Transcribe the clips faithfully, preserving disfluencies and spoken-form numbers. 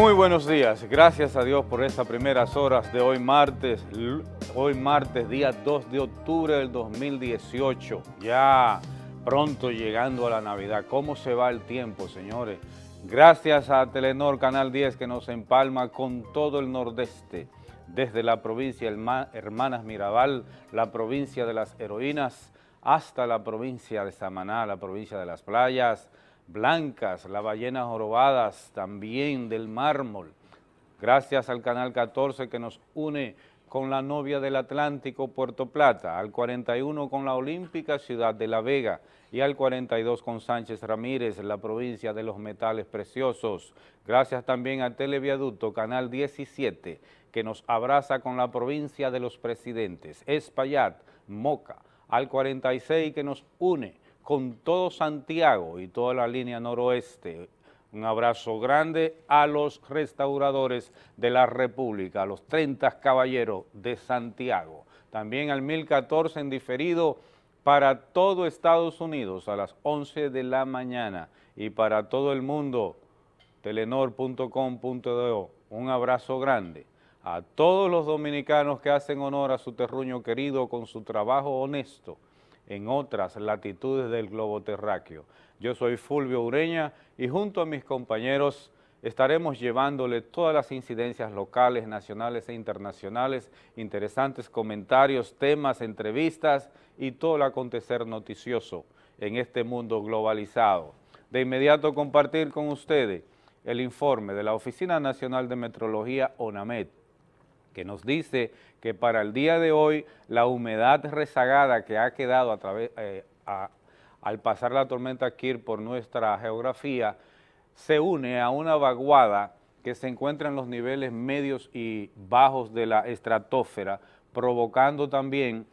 Muy buenos días, gracias a Dios por estas primeras horas de hoy martes, hoy martes día dos de octubre del dos mil dieciocho, ya pronto llegando a la Navidad. ¿Cómo se va el tiempo, señores? Gracias a Telenord Canal diez que nos empalma con todo el nordeste, desde la provincia Hermanas Mirabal, la provincia de las heroínas, hasta la provincia de Samaná, la provincia de las playas blancas, las ballenas jorobadas, también del mármol. Gracias al Canal catorce que nos une con la novia del Atlántico, Puerto Plata, al cuarenta y uno con la Olímpica, Ciudad de la Vega, y al cuarenta y dos con Sánchez Ramírez, la provincia de los metales preciosos. Gracias también a Televiaducto, Canal diecisiete, que nos abraza con la provincia de los presidentes, Espaillat, Moca, al cuarenta y seis que nos une con todo Santiago y toda la línea noroeste. Un abrazo grande a los restauradores de la República, a los treinta caballeros de Santiago. También al mil catorce en diferido para todo Estados Unidos a las once de la mañana y para todo el mundo, Telenord punto com punto do. Un abrazo grande a todos los dominicanos que hacen honor a su terruño querido con su trabajo honesto en otras latitudes del globo terráqueo. Yo soy Fulvio Ureña y junto a mis compañeros estaremos llevándole todas las incidencias locales, nacionales e internacionales, interesantes comentarios, temas, entrevistas y todo el acontecer noticioso en este mundo globalizado. De inmediato compartir con ustedes el informe de la Oficina Nacional de Metrología, ONAMET, que nos dice que para el día de hoy la humedad rezagada que ha quedado a través, eh, a, al pasar la tormenta Kirk por nuestra geografía se une a una vaguada que se encuentra en los niveles medios y bajos de la estratosfera, provocando también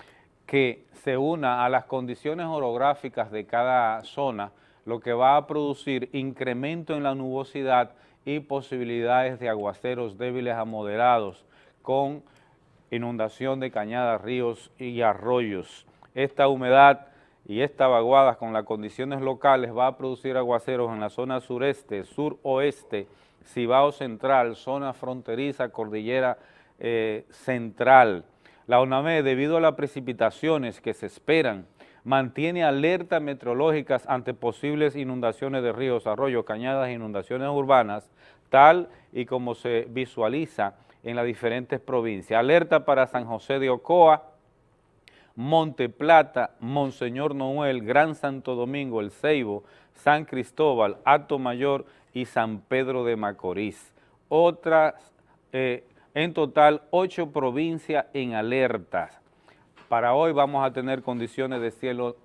que se una a las condiciones orográficas de cada zona, lo que va a producir incremento en la nubosidad y posibilidades de aguaceros débiles a moderados, con inundación de cañadas, ríos y arroyos. Esta humedad y esta vaguada con las condiciones locales va a producir aguaceros en la zona sureste, suroeste, Cibao central, zona fronteriza, cordillera eh, central. La ONAMET, debido a las precipitaciones que se esperan, mantiene alertas meteorológicas ante posibles inundaciones de ríos, arroyos, cañadas, inundaciones urbanas, tal y como se visualiza en las diferentes provincias. Alerta para San José de Ocoa, Monte Plata, Monseñor Noel, Gran Santo Domingo, El Ceibo, San Cristóbal, Hato Mayor y San Pedro de Macorís. Otras, eh, en total, ocho provincias en alerta. Para hoy vamos a tener condiciones de cielo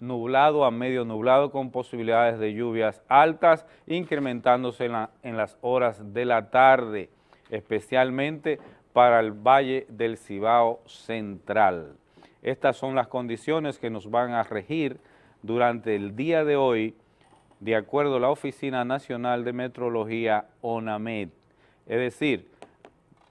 nublado a medio nublado con posibilidades de lluvias altas, incrementándose en, la, en las horas de la tarde, especialmente para el Valle del Cibao Central. Estas son las condiciones que nos van a regir durante el día de hoy, de acuerdo a la Oficina Nacional de Metrología, ONAMET. Es decir,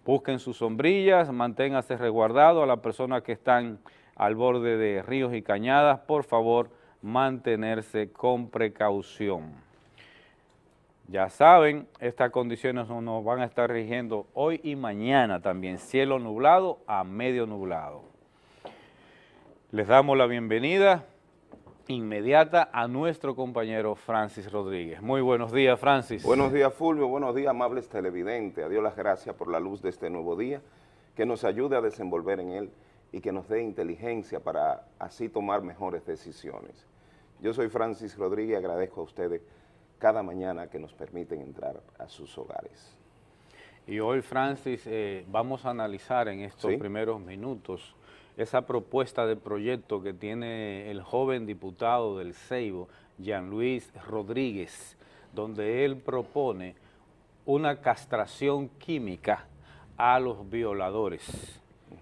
busquen sus sombrillas, manténganse resguardados. A las personas que están al borde de ríos y cañadas, por favor, mantenerse con precaución. Ya saben, estas condiciones nos van a estar rigiendo hoy y mañana también, cielo nublado a medio nublado. Les damos la bienvenida inmediata a nuestro compañero Francis Rodríguez. Muy buenos días, Francis. Buenos días, Fulvio. Buenos días, amables televidentes. A Dios las gracias por la luz de este nuevo día, que nos ayude a desenvolver en él y que nos dé inteligencia para así tomar mejores decisiones. Yo soy Francis Rodríguez y agradezco a ustedes cada mañana que nos permiten entrar a sus hogares. Y hoy, Francis, eh, vamos a analizar en estos ¿Sí? primeros minutos esa propuesta de proyecto que tiene el joven diputado del Ceibo, Jean-Louis Rodríguez, donde él propone una castración química a los violadores.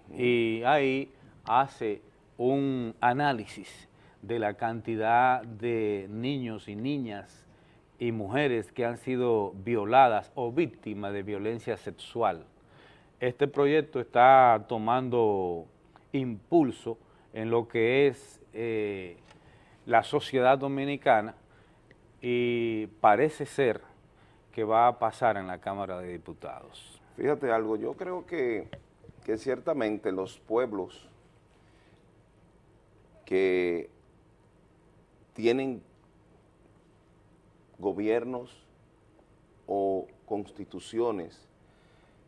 Uh-huh. Y ahí hace un análisis de la cantidad de niños y niñas y mujeres que han sido violadas o víctimas de violencia sexual. Este proyecto está tomando impulso en lo que es eh, la sociedad dominicana y parece ser que va a pasar en la Cámara de Diputados. Fíjate algo, yo creo que, que ciertamente los pueblos que tienen gobiernos o constituciones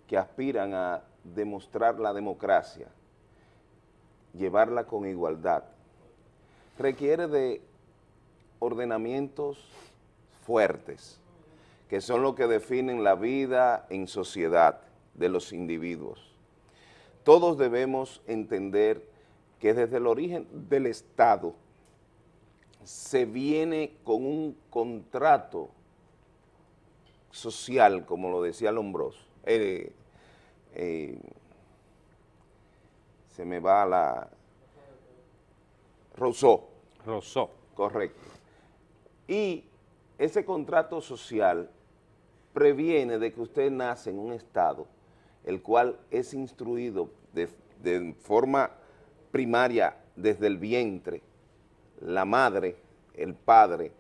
que aspiran a demostrar la democracia, llevarla con igualdad, requiere de ordenamientos fuertes, que son los que definen la vida en sociedad de los individuos. Todos debemos entender que desde el origen del Estado se viene con un contrato social, como lo decía Lombroso. Eh, eh, se me va la... Rousseau. Rousseau. Correcto. Y ese contrato social previene de que usted nace en un Estado, el cual es instruido de, de forma primaria desde el vientre, la madre, el padre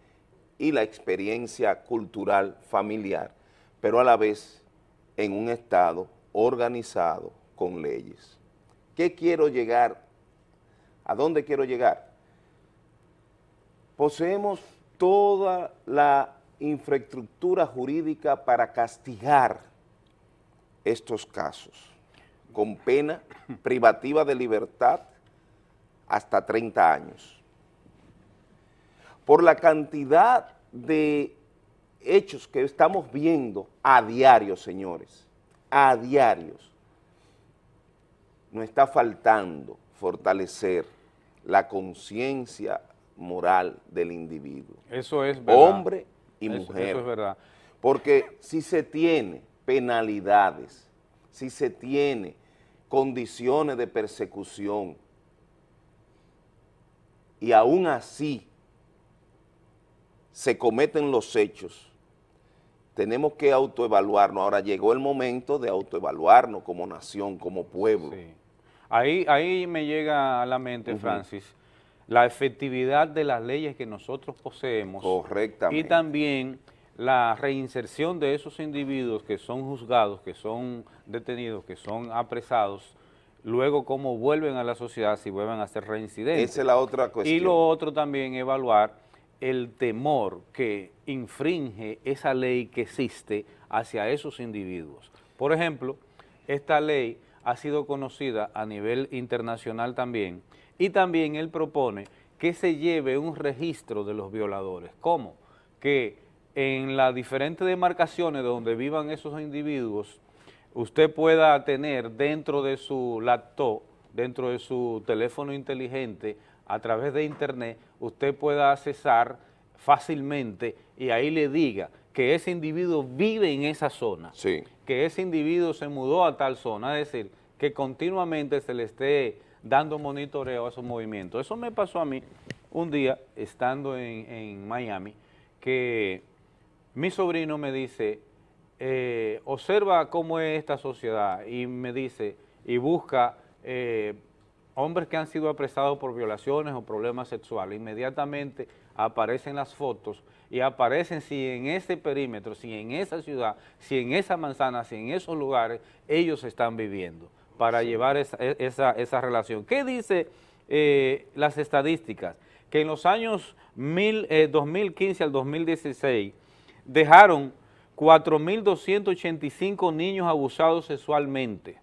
y la experiencia cultural familiar, pero a la vez en un Estado organizado con leyes. ¿Qué quiero llegar? ¿A dónde quiero llegar? Poseemos toda la infraestructura jurídica para castigar estos casos, con pena privativa de libertad hasta treinta años. Por la cantidad de hechos que estamos viendo a diario, señores, a diarios, nos está faltando fortalecer la conciencia moral del individuo. Eso es verdad. Hombre y mujer. Eso es verdad. Porque si se tiene penalidades, si se tiene condiciones de persecución, y aún así se cometen los hechos, tenemos que autoevaluarnos. Ahora llegó el momento de autoevaluarnos como nación, como pueblo. Sí. Ahí, ahí me llega a la mente, uh-huh, Francis, la efectividad de las leyes que nosotros poseemos. Correctamente. Y también la reinserción de esos individuos que son juzgados, que son detenidos, que son apresados, luego cómo vuelven a la sociedad, si vuelven a ser reincidentes. Esa es la otra cuestión. Y lo otro también, evaluar el temor que infringe esa ley que existe hacia esos individuos. Por ejemplo, esta ley ha sido conocida a nivel internacional también, y también él propone que se lleve un registro de los violadores. ¿Cómo? Que en las diferentes demarcaciones donde vivan esos individuos, usted pueda tener dentro de su laptop, dentro de su teléfono inteligente, a través de internet, usted pueda accesar fácilmente y ahí le diga que ese individuo vive en esa zona, sí, que ese individuo se mudó a tal zona, es decir, que continuamente se le esté dando monitoreo a esos movimientos. Eso me pasó a mí un día, estando en, en Miami, que mi sobrino me dice, eh, observa cómo es esta sociedad, y me dice, y busca eh, hombres que han sido apresados por violaciones o problemas sexuales. Inmediatamente aparecen las fotos y aparecen si en ese perímetro, si en esa ciudad, si en esa manzana, si en esos lugares, ellos están viviendo, para sí, llevar esa, esa, esa relación. ¿Qué dice eh, las estadísticas? Que en los años mil, eh, dos mil quince al dos mil dieciséis dejaron cuatro mil doscientos ochenta y cinco niños abusados sexualmente,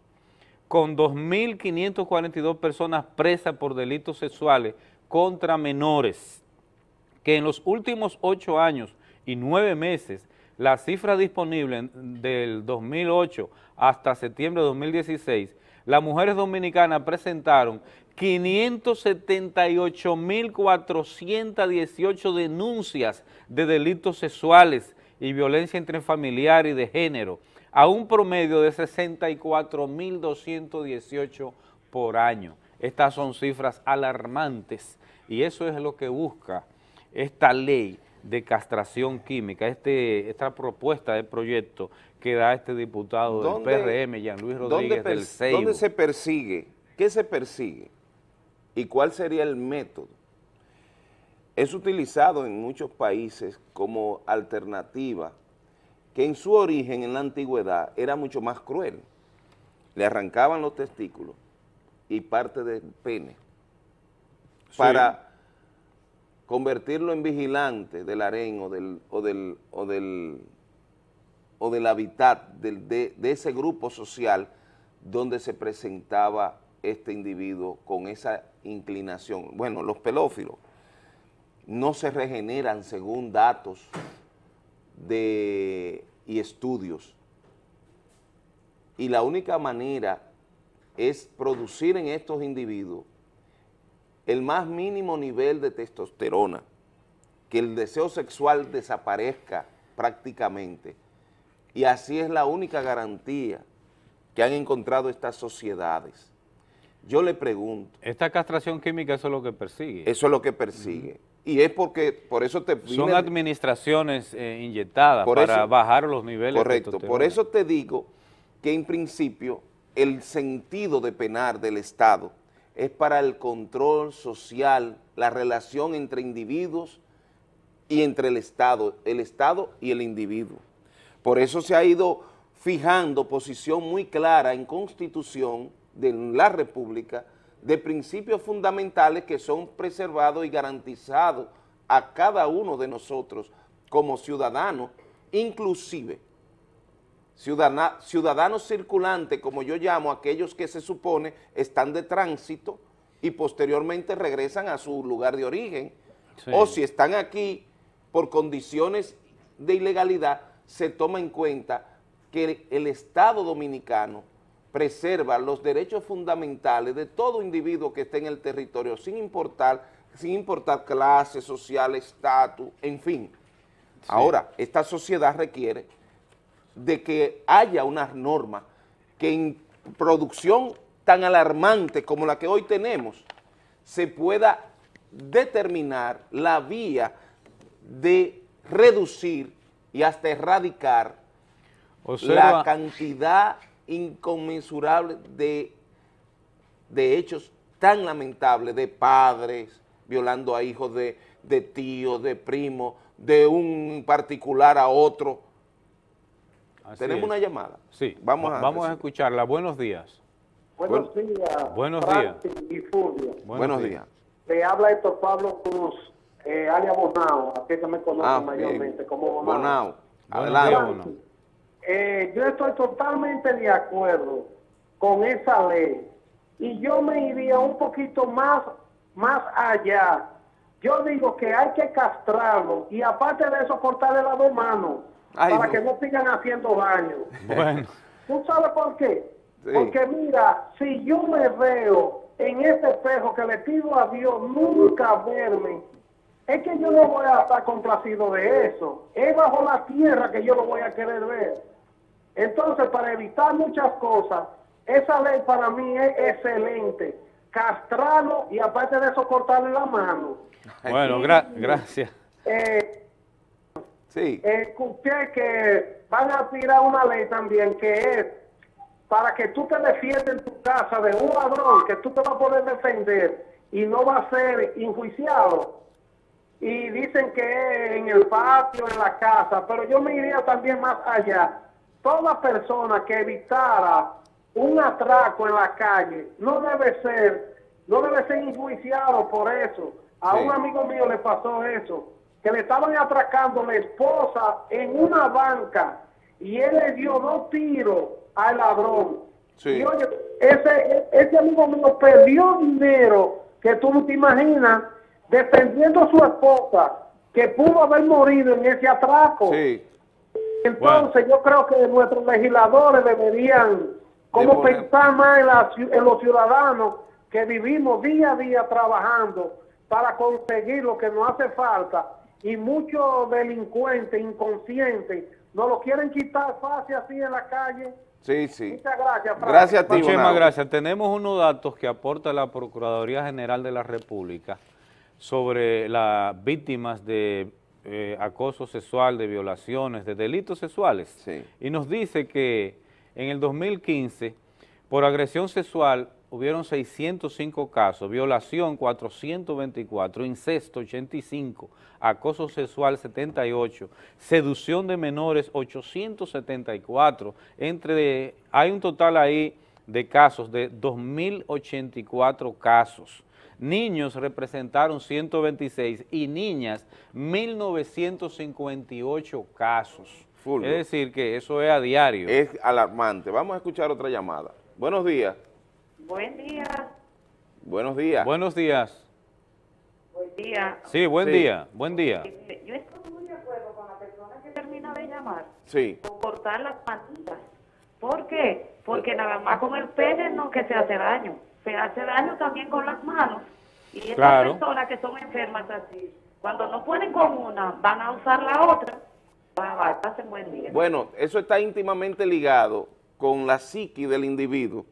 con dos mil quinientas cuarenta y dos personas presas por delitos sexuales contra menores, que en los últimos ocho años y nueve meses, la cifra disponible del dos mil ocho hasta septiembre de dos mil dieciséis, las mujeres dominicanas presentaron quinientas setenta y ocho mil cuatrocientas dieciocho denuncias de delitos sexuales y violencia entre familiar y de género, a un promedio de sesenta y cuatro mil doscientas dieciocho por año. Estas son cifras alarmantes y eso es lo que busca esta ley de castración química, este, esta propuesta de proyecto que da este diputado del P R M, Jean-Louis Rodríguez del Cibao. ¿Dónde se persigue? ¿Qué se persigue? ¿Y cuál sería el método? Es utilizado en muchos países como alternativa que en su origen, en la antigüedad, era mucho más cruel. Le arrancaban los testículos y parte del pene, sí, para convertirlo en vigilante del harén o del, o del, o del, o del hábitat del, de, de ese grupo social donde se presentaba este individuo con esa inclinación. Bueno, los pelófilos no se regeneran según datos de, y estudios, y la única manera es producir en estos individuos el más mínimo nivel de testosterona, que el deseo sexual desaparezca prácticamente, y así es la única garantía que han encontrado estas sociedades. Yo le pregunto. Esta castración química, eso es lo que persigue. Eso es lo que persigue. Uh-huh. Y es porque, por eso te... Son vine, administraciones eh, inyectadas para eso, bajar los niveles. Correcto. Por eso te digo que en principio el sentido de penar del Estado es para el control social, la relación entre individuos y entre el Estado, el Estado y el individuo. Por eso se ha ido fijando posición muy clara en Constitución de la República, de principios fundamentales que son preservados y garantizados a cada uno de nosotros como ciudadanos, inclusive ciudadana, ciudadanos circulantes, como yo llamo, aquellos que se supone están de tránsito y posteriormente regresan a su lugar de origen, sí, o si están aquí por condiciones de ilegalidad, se toma en cuenta que el, el Estado Dominicano preserva los derechos fundamentales de todo individuo que esté en el territorio, sin importar, sin importar clase social, estatus, en fin. Sí. Ahora, esta sociedad requiere de que haya unas normas que en producción tan alarmante como la que hoy tenemos, se pueda determinar la vía de reducir y hasta erradicar, o sea, la cantidad inconmensurable de, de hechos tan lamentables de padres violando a hijos de, de tíos, de primos, de un particular a otro. Así Tenemos es. una llamada. Sí, vamos, a, vamos a escucharla. Buenos días. Buenos días. Buenos días. Y Fulvio. Buenos, Buenos días. días. Le habla esto Pablo Cruz, eh, área Bonao, a ti que me conoce ah, mayormente bien. como Bonao. Bonao. Adelante. Bonao. Eh, yo estoy totalmente de acuerdo con esa ley y yo me iría un poquito más, más allá. Yo digo que hay que castrarlo y aparte de eso cortarle las dos manos Ay, para no. que no sigan haciendo daño. Bueno. ¿Tú sabes por qué? Sí. Porque mira, si yo me veo en este espejo que le pido a Dios nunca verme, es que yo no voy a estar complacido de eso. Es bajo la tierra que yo lo voy a querer ver. Entonces, para evitar muchas cosas, esa ley para mí es excelente. Castrarlo y aparte de eso, cortarle la mano. Bueno, gra gracias. Eh, sí. Escuché que van a tirar una ley también que es para que tú te defiendas en tu casa de un ladrón, que tú te vas a poder defender y no vas a ser enjuiciado. Y dicen que en el patio, en la casa, pero yo me iría también más allá. Toda persona que evitara un atraco en la calle no debe ser, no debe ser enjuiciado por eso. A sí. un amigo mío le pasó eso, que le estaban atracando a la esposa en una banca y él le dio dos tiros al ladrón. Sí. Y oye, ese, ese amigo mío perdió dinero que tú no te imaginas, defendiendo a su esposa, que pudo haber morido en ese atraco. Sí. Entonces, bueno, yo creo que nuestros legisladores deberían como de pensar más en, la, en los ciudadanos que vivimos día a día trabajando para conseguir lo que nos hace falta, y muchos delincuentes inconscientes nos lo quieren quitar fácil así en la calle. Sí, sí. Muchas gracias, Frank. Gracias a ti. Muchísimas gracias. Tenemos unos datos que aporta la Procuraduría General de la República sobre las víctimas de eh, acoso sexual, de violaciones, de delitos sexuales. Sí. Y nos dice que en el dos mil quince, por agresión sexual, hubieron seiscientos cinco casos, violación cuatrocientos veinticuatro, incesto ochenta y cinco, acoso sexual setenta y ocho, seducción de menores ochocientos setenta y cuatro, entre, hay un total ahí de casos de dos mil ochenta y cuatro casos. Niños representaron ciento veintiséis y niñas mil novecientos cincuenta y ocho casos. Fulvio, es decir que eso es a diario. Es alarmante. Vamos a escuchar otra llamada. Buenos días. Buen día. Buenos días. Buenos días. Buen día. Sí, buen sí. día. Buen día. Yo estoy muy de acuerdo con la persona que termina de llamar. Sí. O cortar las patitas. ¿Por qué? Porque nada más con el pene no que se hace daño. Se hace daño también con las manos. Y estas claro. personas que son enfermas así, cuando no pueden con una, van a usar la otra. Va, va, pasen buen día. Bueno, eso está íntimamente ligado con la psique del individuo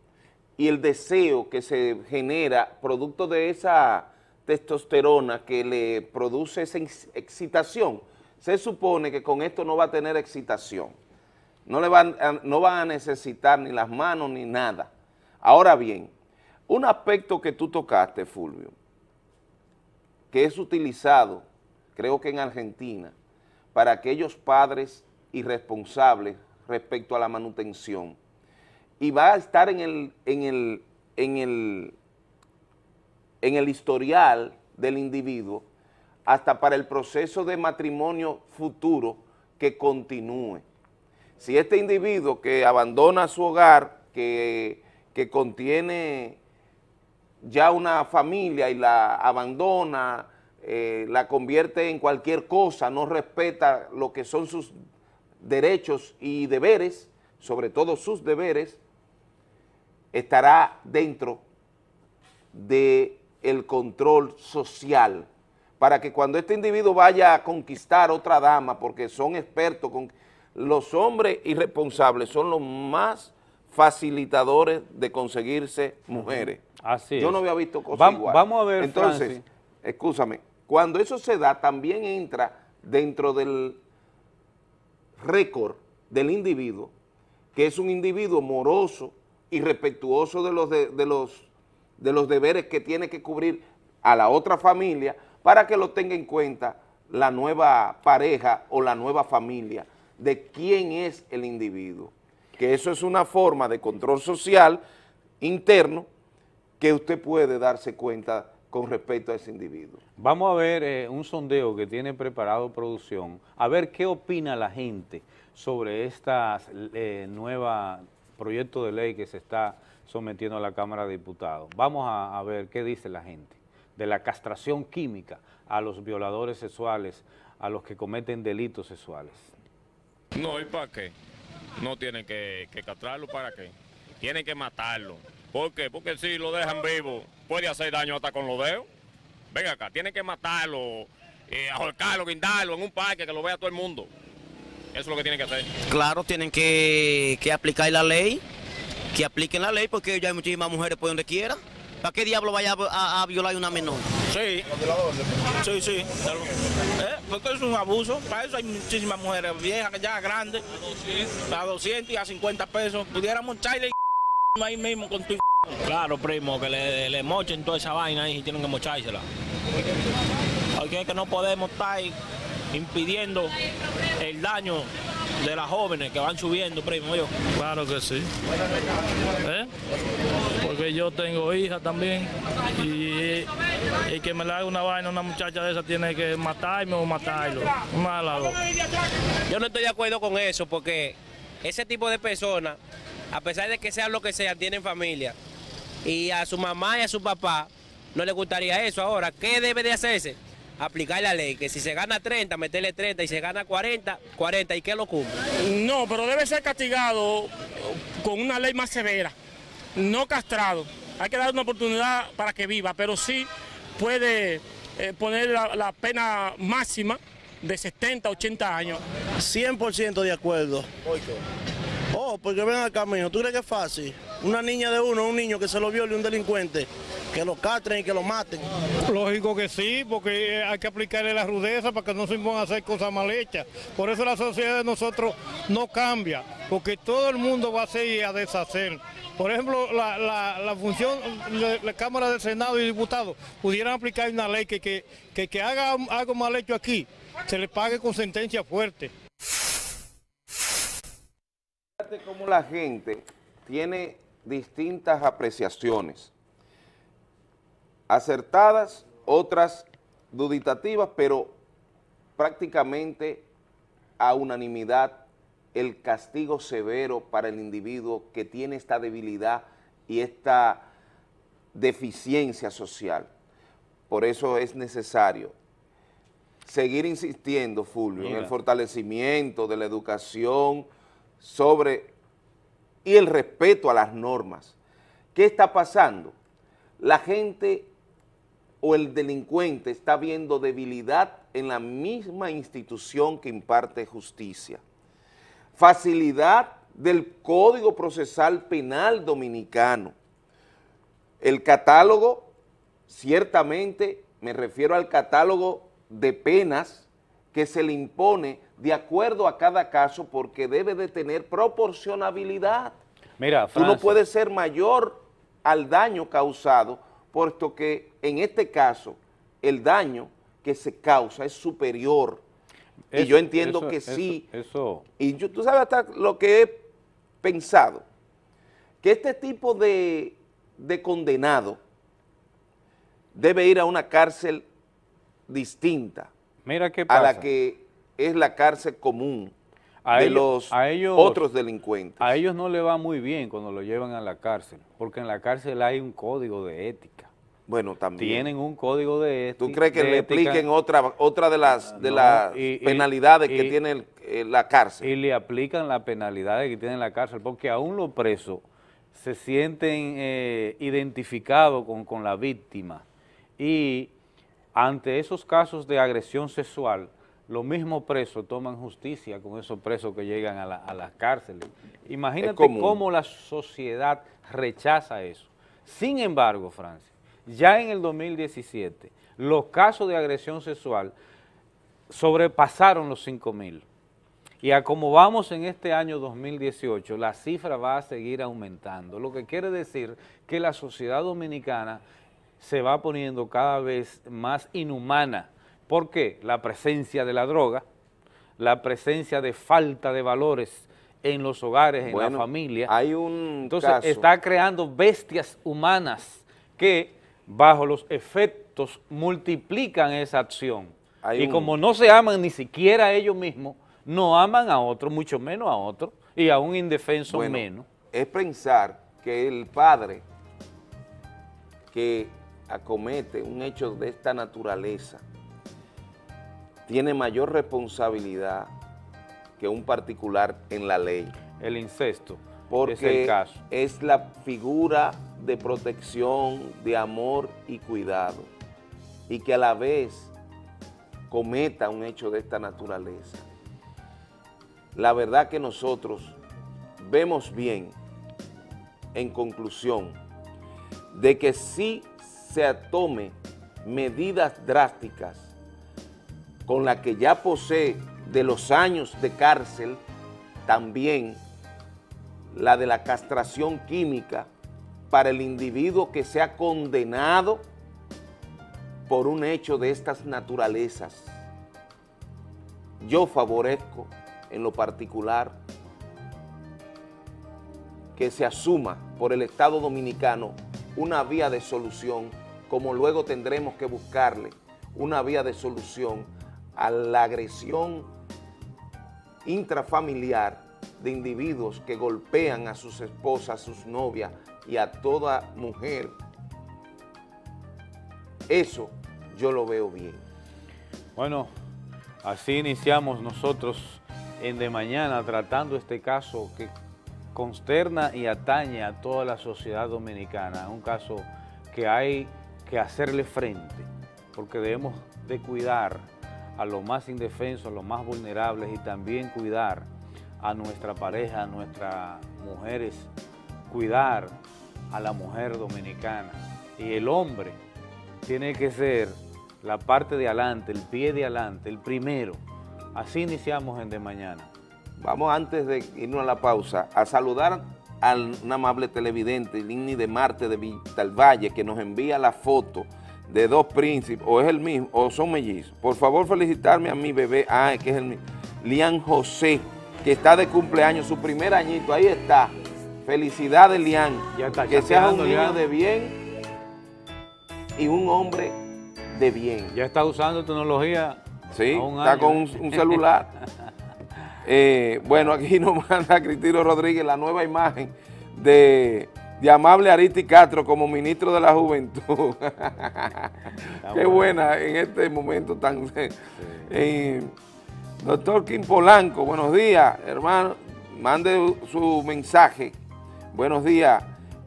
y el deseo que se genera producto de esa testosterona que le produce esa excitación. Se supone que con esto no va a tener excitación. No le van a, no van a necesitar ni las manos ni nada. Ahora bien, un aspecto que tú tocaste, Fulvio, que es utilizado, creo que en Argentina, para aquellos padres irresponsables respecto a la manutención. Y va a estar en el, en el, en el, en el historial del individuo hasta para el proceso de matrimonio futuro que continúe. Si este individuo que abandona su hogar, que, que contiene ya una familia y la abandona, eh, la convierte en cualquier cosa, no respeta lo que son sus derechos y deberes, sobre todo sus deberes, estará dentro del control social para que cuando este individuo vaya a conquistar otra dama, porque son expertos, con, los hombres irresponsables son los más facilitadores de conseguirse mujeres. Así es. Yo no había visto cosas Va, igual. Vamos a ver, entonces, Francis, escúchame, cuando eso se da, también entra dentro del récord del individuo, que es un individuo moroso y respetuoso de los, de, de los, de los deberes que tiene que cubrir a la otra familia para que lo tenga en cuenta la nueva pareja o la nueva familia, de quién es el individuo. Que eso es una forma de control social interno que usted puede darse cuenta con respecto a ese individuo. Vamos a ver eh, un sondeo que tiene preparado producción, a ver qué opina la gente sobre este eh, nuevo proyecto de ley que se está sometiendo a la Cámara de Diputados. Vamos a, a ver qué dice la gente de la castración química a los violadores sexuales, a los que cometen delitos sexuales. No, ¿y para qué? No tienen que, que castrarlo, ¿para qué? Tienen que matarlo. ¿Por qué? Porque si lo dejan vivo, puede hacer daño hasta con los dedos. Venga acá, tienen que matarlo, eh, ahorcarlo, guindarlo en un parque que lo vea todo el mundo. Eso es lo que tienen que hacer. Claro, tienen que, que aplicar la ley, que apliquen la ley, porque ya hay muchísimas mujeres por donde quiera. ¿Para qué diablo vaya a, a, a violar a una menor? Sí, sí, sí. ¿Eh? Porque es un abuso. Para eso hay muchísimas mujeres viejas, ya grandes, a doscientos y a cincuenta pesos. Pudiéramos echarle ahí mismo con tu... Claro, primo, que le, le mochen toda esa vaina ahí y tienen que mochársela. Porque es que no podemos estar impidiendo el daño de las jóvenes que van subiendo, primo, yo. Claro que sí. ¿Eh? Porque yo tengo hija también y, y que me la haga una vaina una muchacha de esa tiene que matarme o matarlo. Málalo. Yo no estoy de acuerdo con eso porque ese tipo de personas, a pesar de que sean lo que sean, tienen familia. Y a su mamá y a su papá no les gustaría eso. Ahora, ¿qué debe de hacerse? Aplicar la ley, que si se gana treinta, meterle treinta, y se gana cuarenta, cuarenta, ¿y qué lo cumple? No, pero debe ser castigado con una ley más severa, no castrado. Hay que dar una oportunidad para que viva, pero sí puede eh, poner la, la pena máxima de setenta, ochenta años. cien por ciento de acuerdo. Oh, porque ven al camino, ¿tú crees que es fácil? Una niña de uno, un niño que se lo viole un delincuente, que lo castren y que lo maten. Lógico que sí, porque hay que aplicarle la rudeza para que no se impongan a hacer cosas mal hechas. Por eso la sociedad de nosotros no cambia, porque todo el mundo va a hacer y a deshacer. Por ejemplo, la, la, la función de la Cámara del Senado y diputados, pudieran aplicar una ley que, que, que, que haga algo mal hecho aquí, se le pague con sentencia fuerte. Fíjate cómo la gente tiene distintas apreciaciones, acertadas, otras duditativas, pero prácticamente a unanimidad el castigo severo para el individuo que tiene esta debilidad y esta deficiencia social. Por eso es necesario seguir insistiendo, Fulvio, Mira. en el fortalecimiento de la educación sobre y el respeto a las normas. ¿Qué está pasando? La gente o el delincuente está viendo debilidad en la misma institución que imparte justicia. Facilidad del Código Procesal Penal Dominicano. El catálogo, ciertamente, me refiero al catálogo de penas que se le impone de acuerdo a cada caso porque debe de tener proporcionabilidad. Mira, Francis, tú no puedes ser mayor al daño causado, puesto que en este caso el daño que se causa es superior. Eso, y yo entiendo eso, que sí. Eso, eso. Y yo, tú sabes hasta lo que he pensado, que este tipo de, de condenado debe ir a una cárcel distinta. Mira qué pasa. A la que es la cárcel común a de ellos, los a ellos, otros delincuentes. A ellos no le va muy bien cuando lo llevan a la cárcel, porque en la cárcel hay un código de ética. Bueno, también. Tienen un código de ética. ¿Tú crees que le apliquen otra, otra de las, de no, las y, penalidades y, que y, tiene el, eh, la cárcel? Y le aplican las penalidades que tiene la cárcel, porque aún los presos se sienten eh, identificados con, con la víctima. Y ante esos casos de agresión sexual, los mismos presos toman justicia con esos presos que llegan a, la, a las cárceles. Imagínate cómo la sociedad rechaza eso. Sin embargo, Francis, ya en el dos mil diecisiete, los casos de agresión sexual sobrepasaron los cinco mil. Y a como vamos en este año dos mil dieciocho, la cifra va a seguir aumentando. Lo que quiere decir que la sociedad dominicana se va poniendo cada vez más inhumana. ¿Por qué? La presencia de la droga, la presencia de falta de valores en los hogares, en bueno, la familia. Hay un Entonces caso. Está creando bestias humanas que bajo los efectos multiplican esa acción. Hay y un... como no se aman ni siquiera a ellos mismos, no aman a otros, mucho menos a otros, y a un indefenso bueno, menos. Es pensar que el padre que acomete un hecho de esta naturaleza tiene mayor responsabilidad que un particular en la ley. El incesto porque es el caso. Es la figura de protección, de amor y cuidado, y que a la vez cometa un hecho de esta naturaleza. La verdad que nosotros vemos bien, en conclusión, de que sí se tome medidas drásticas con la que ya posee de los años de cárcel, también la de la castración química para el individuo que sea condenado por un hecho de estas naturalezas. Yo favorezco en lo particular que se asuma por el Estado Dominicano una vía de solución, como luego tendremos que buscarle una vía de solución a la agresión intrafamiliar de individuos que golpean a sus esposas, a sus novias y a toda mujer. Eso yo lo veo bien. Bueno, así iniciamos nosotros en De Mañana tratando este caso que consterna y atañe a toda la sociedad dominicana. Un caso que hay que hacerle frente porque debemos de cuidar a los más indefensos, a los más vulnerables y también cuidar a nuestra pareja, a nuestras mujeres, cuidar a la mujer dominicana. Y el hombre tiene que ser la parte de adelante, el pie de adelante, el primero. Así iniciamos en De Mañana. Vamos antes de irnos a la pausa a saludar al un amable televidente, Ligny de Marte de Vitalvalle, que nos envía la foto de dos príncipes, o es el mismo, o son mellizos. Por favor, felicitarme a mi bebé, ah, que es el mismo, Lian José, que está de cumpleaños, su primer añito, ahí está. Felicidades, Lian, ya está, que seas un niño de bien y un hombre de bien. Ya está usando tecnología. Sí, está año. Con un, un celular. Eh, bueno, aquí nos manda Cristino Rodríguez la nueva imagen de, de Amable Aristi Castro como ministro de la Juventud. Qué buena en este momento tan... Sí. Eh, doctor Quim Polanco, buenos días, hermano. Mande su mensaje. Buenos días.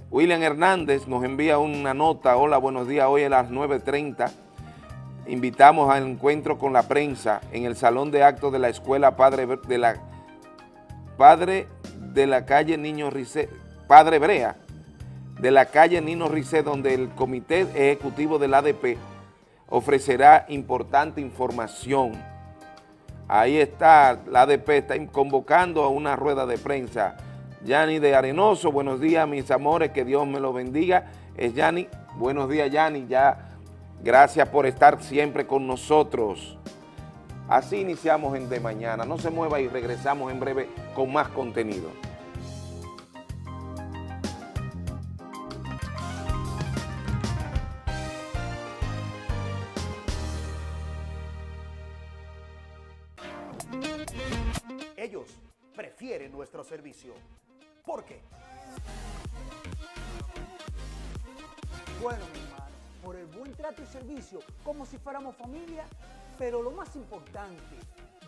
William Hernández nos envía una nota. Hola, buenos días. Hoy a las nueve y media. Invitamos al encuentro con la prensa en el Salón de Actos de la Escuela Padre de la, Padre de la calle Niño Rice, Padre Brea, de la calle Niño Rice, donde el Comité Ejecutivo del A D P ofrecerá importante información. Ahí está, la A D P está convocando a una rueda de prensa. Yanni de Arenoso, buenos días, mis amores, que Dios me los bendiga. Es Yanni, buenos días, Yanni, ya... Gracias por estar siempre con nosotros. Así iniciamos en De Mañana. No se mueva y regresamos en breve con más contenido. Ellos prefieren nuestro servicio. ¿Por qué? Bueno, mi hermano, por el buen trato y servicio, como si fuéramos familia, pero lo más importante,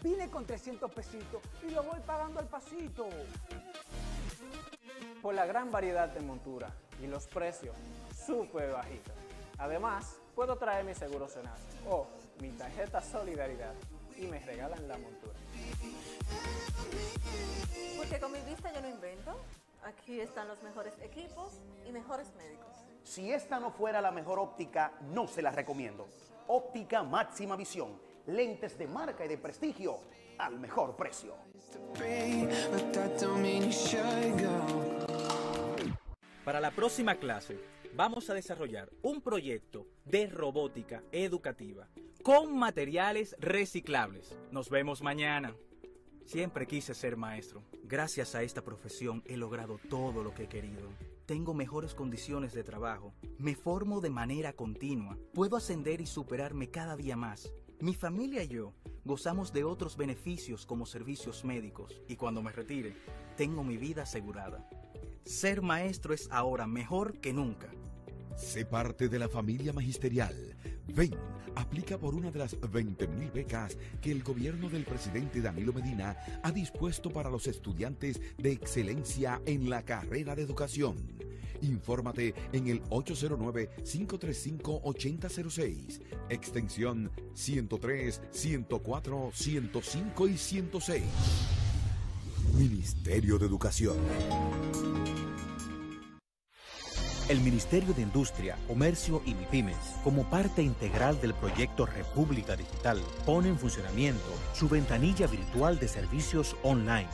vine con trescientos pesitos y lo voy pagando al pasito. Por la gran variedad de monturas y los precios súper bajitos. Además, puedo traer mi seguro Senasa o mi tarjeta Solidaridad y me regalan la montura. Porque con mi vista yo no invento. Aquí están los mejores equipos y mejores médicos. Si esta no fuera la mejor óptica, no se la recomiendo. Óptica Máxima Visión. Lentes de marca y de prestigio al mejor precio. Para la próxima clase vamos a desarrollar un proyecto de robótica educativa con materiales reciclables. Nos vemos mañana. Siempre quise ser maestro. Gracias a esta profesión he logrado todo lo que he querido. Tengo mejores condiciones de trabajo. Me formo de manera continua. Puedo ascender y superarme cada día más. Mi familia y yo gozamos de otros beneficios como servicios médicos. Y cuando me retire, tengo mi vida asegurada. Ser maestro es ahora mejor que nunca. Sé parte de la familia magisterial. Ven, aplica por una de las veinte mil becas que el gobierno del presidente Danilo Medina ha dispuesto para los estudiantes de excelencia en la carrera de educación. Infórmate en el ocho cero nueve, cinco tres cinco, ocho cero cero seis, extensión ciento tres, ciento cuatro, ciento cinco y ciento seis. Ministerio de Educación. El Ministerio de Industria, Comercio y MIPYMES, como parte integral del proyecto República Digital, pone en funcionamiento su ventanilla virtual de servicios online,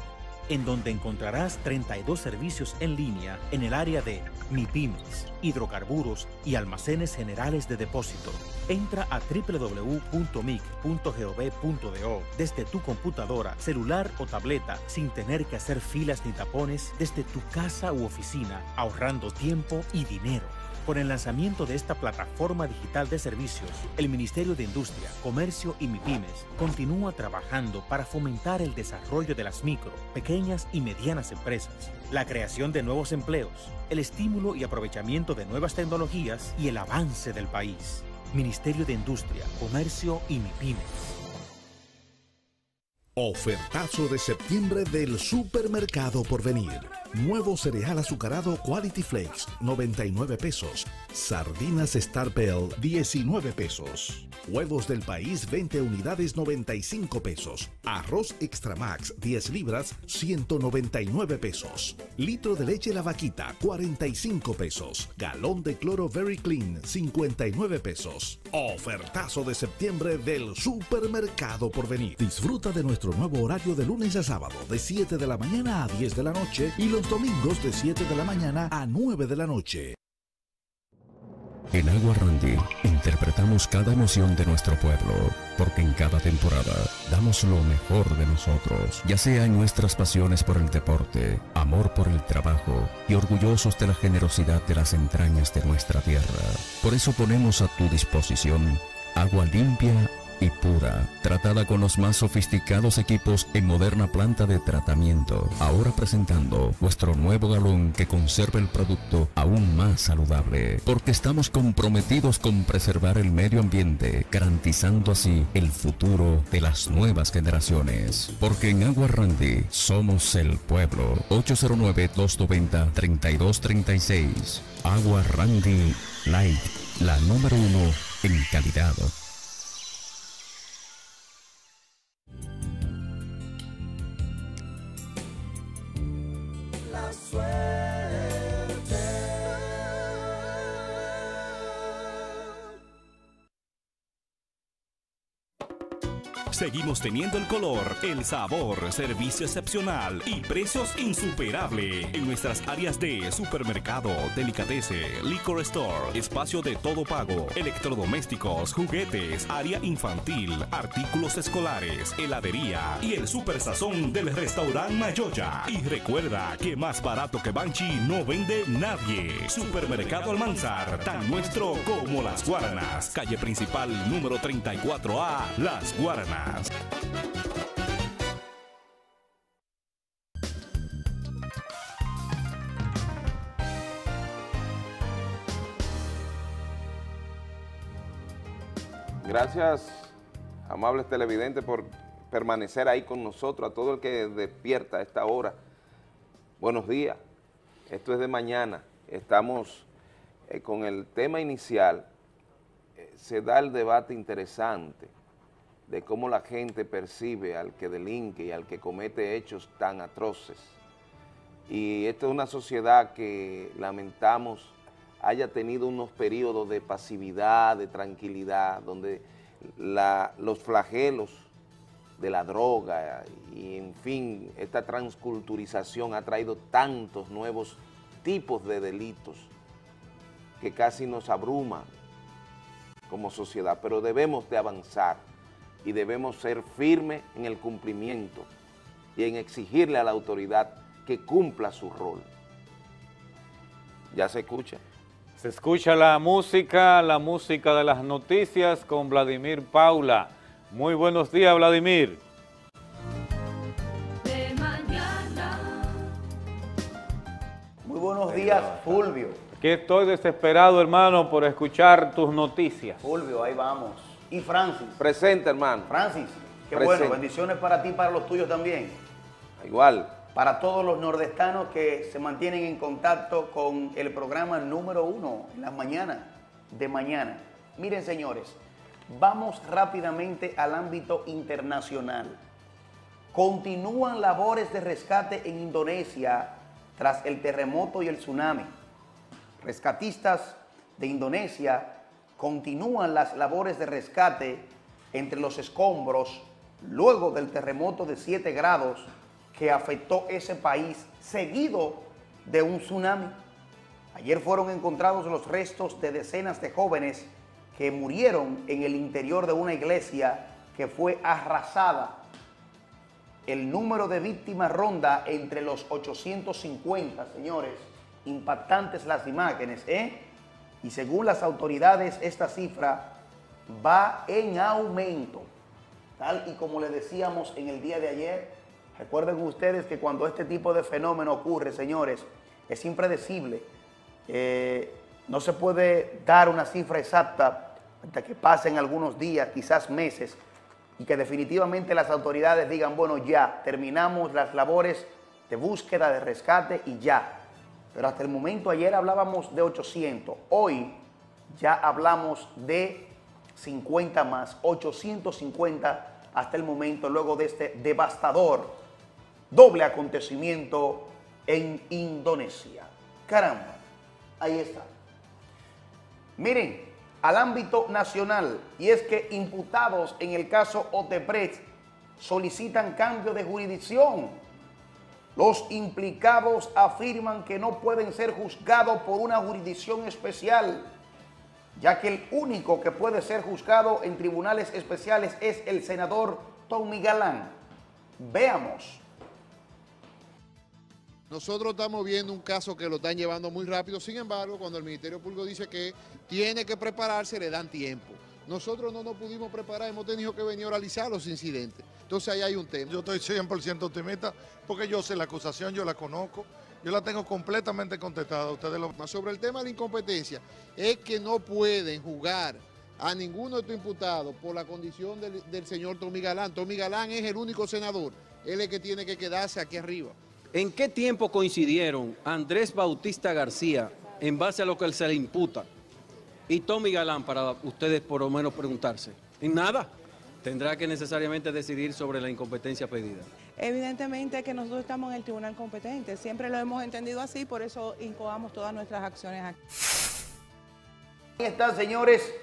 en donde encontrarás treinta y dos servicios en línea en el área de MIPYMES, hidrocarburos y almacenes generales de depósito. Entra a doble u doble u doble u punto mic punto gov punto do desde tu computadora, celular o tableta sin tener que hacer filas ni tapones desde tu casa u oficina, ahorrando tiempo y dinero. Con el lanzamiento de esta plataforma digital de servicios, el Ministerio de Industria, Comercio y MIPYMES continúa trabajando para fomentar el desarrollo de las micro, pequeñas y medianas empresas, la creación de nuevos empleos, el estímulo y aprovechamiento de nuevas tecnologías y el avance del país. Ministerio de Industria, Comercio y MIPYMES. Ofertazo de septiembre del Supermercado Porvenir. Nuevo cereal azucarado Quality Flakes, noventa y nueve pesos. Sardinas Star Bell, diecinueve pesos. Huevos del País, veinte unidades, noventa y cinco pesos. Arroz Extra Max, diez libras, ciento noventa y nueve pesos. Litro de leche La Vaquita, cuarenta y cinco pesos. Galón de cloro Very Clean, cincuenta y nueve pesos. Ofertazo de septiembre del Supermercado Porvenir. Disfruta de nuestro nuevo horario de lunes a sábado de siete de la mañana a diez de la noche y los domingos de siete de la mañana a nueve de la noche. En Agua Randy interpretamos cada emoción de nuestro pueblo, porque en cada temporada damos lo mejor de nosotros, ya sea en nuestras pasiones por el deporte, amor por el trabajo y orgullosos de la generosidad de las entrañas de nuestra tierra. Por eso ponemos a tu disposición agua limpia y pura, tratada con los más sofisticados equipos en moderna planta de tratamiento. Ahora presentando nuestro nuevo galón que conserva el producto aún más saludable, porque estamos comprometidos con preservar el medio ambiente, garantizando así el futuro de las nuevas generaciones. Porque en Agua Randy somos el pueblo. Ocho cero nueve, dos noventa, treinta y dos treinta y seis. Agua Randy Light, la número uno en calidad. Seguimos teniendo el color, el sabor, servicio excepcional y precios insuperables en nuestras áreas de supermercado, delicatessen, liquor store, espacio de todo pago, electrodomésticos, juguetes, área infantil, artículos escolares, heladería y el super sazón del restaurante Mayoya. Y recuerda que más barato que Banchi no vende nadie. Supermercado Almanzar, tan nuestro como Las Guaranas. Calle principal número treinta y cuatro A, Las Guaranas. Gracias, amables televidentes, por permanecer ahí con nosotros. A todo el que despierta a esta hora, buenos días. Esto es de mañana. Estamos eh, con el tema inicial. Eh, se da el debate interesante de cómo la gente percibe al que delinque y al que comete hechos tan atroces. Y esta es una sociedad que lamentamos haya tenido unos periodos de pasividad, de tranquilidad, donde la, los flagelos de la droga y, en fin, esta transculturización ha traído tantos nuevos tipos de delitos que casi nos abruman como sociedad. Pero debemos de avanzar y debemos ser firmes en el cumplimiento y en exigirle a la autoridad que cumpla su rol. ¿Ya se escucha? Se escucha la música, la música de las noticias con Vladimir Paula. Muy buenos días, Vladimir. De mañana. Muy buenos días, Fulvio. Que estoy desesperado, hermano, por escuchar tus noticias. Fulvio, ahí vamos. Y Francis. Presente, hermano. Francis, qué presente. Bueno, bendiciones para ti y para los tuyos también. Igual. Para todos los nordestanos que se mantienen en contacto con el programa número uno en las mañanas de mañana. Miren, señores, vamos rápidamente al ámbito internacional. Continúan labores de rescate en Indonesia tras el terremoto y el tsunami. Rescatistas de Indonesia continúan las labores de rescate entre los escombros luego del terremoto de siete grados que afectó ese país, seguido de un tsunami. Ayer fueron encontrados los restos de decenas de jóvenes que murieron en el interior de una iglesia que fue arrasada. El número de víctimas ronda entre los ochocientos cincuenta, señores. Impactantes las imágenes, ¿eh? Y según las autoridades, esta cifra va en aumento. Tal y como les decíamos en el día de ayer, recuerden ustedes que cuando este tipo de fenómeno ocurre, señores, es impredecible. Eh, no se puede dar una cifra exacta hasta que pasen algunos días, quizás meses, y que definitivamente las autoridades digan, bueno, ya, terminamos las labores de búsqueda, de rescate y ya. Pero hasta el momento, ayer hablábamos de ochocientos, hoy ya hablamos de cincuenta más, ochocientos cincuenta hasta el momento, luego de este devastador doble acontecimiento en Indonesia. Caramba, ahí está. Miren, al ámbito nacional, y es que imputados en el caso Odebrecht solicitan cambio de jurisdicción. Los implicados afirman que no pueden ser juzgados por una jurisdicción especial, ya que el único que puede ser juzgado en tribunales especiales es el senador Tommy Galán. Veamos. Nosotros estamos viendo un caso que lo están llevando muy rápido, sin embargo, cuando el Ministerio Público dice que tiene que prepararse, le dan tiempo. Nosotros no nos pudimos preparar, hemos tenido que venir a oralizar los incidentes. Entonces ahí hay un tema. Yo estoy cien por ciento optimista porque yo sé la acusación, yo la conozco, yo la tengo completamente contestada. Ustedes lo... Sobre el tema de la incompetencia, es que no pueden juzgar a ninguno de estos imputados por la condición del, del señor Tommy Galán. Tommy Galán es el único senador, él es el que tiene que quedarse aquí arriba. ¿En qué tiempo coincidieron Andrés Bautista García, en base a lo que se le imputa, y Tommy Galán, para ustedes por lo menos preguntarse? En nada. Tendrá que necesariamente decidir sobre la incompetencia pedida. Evidentemente que nosotros estamos en el tribunal competente, siempre lo hemos entendido así, por eso incoamos todas nuestras acciones aquí. Ahí están, señores,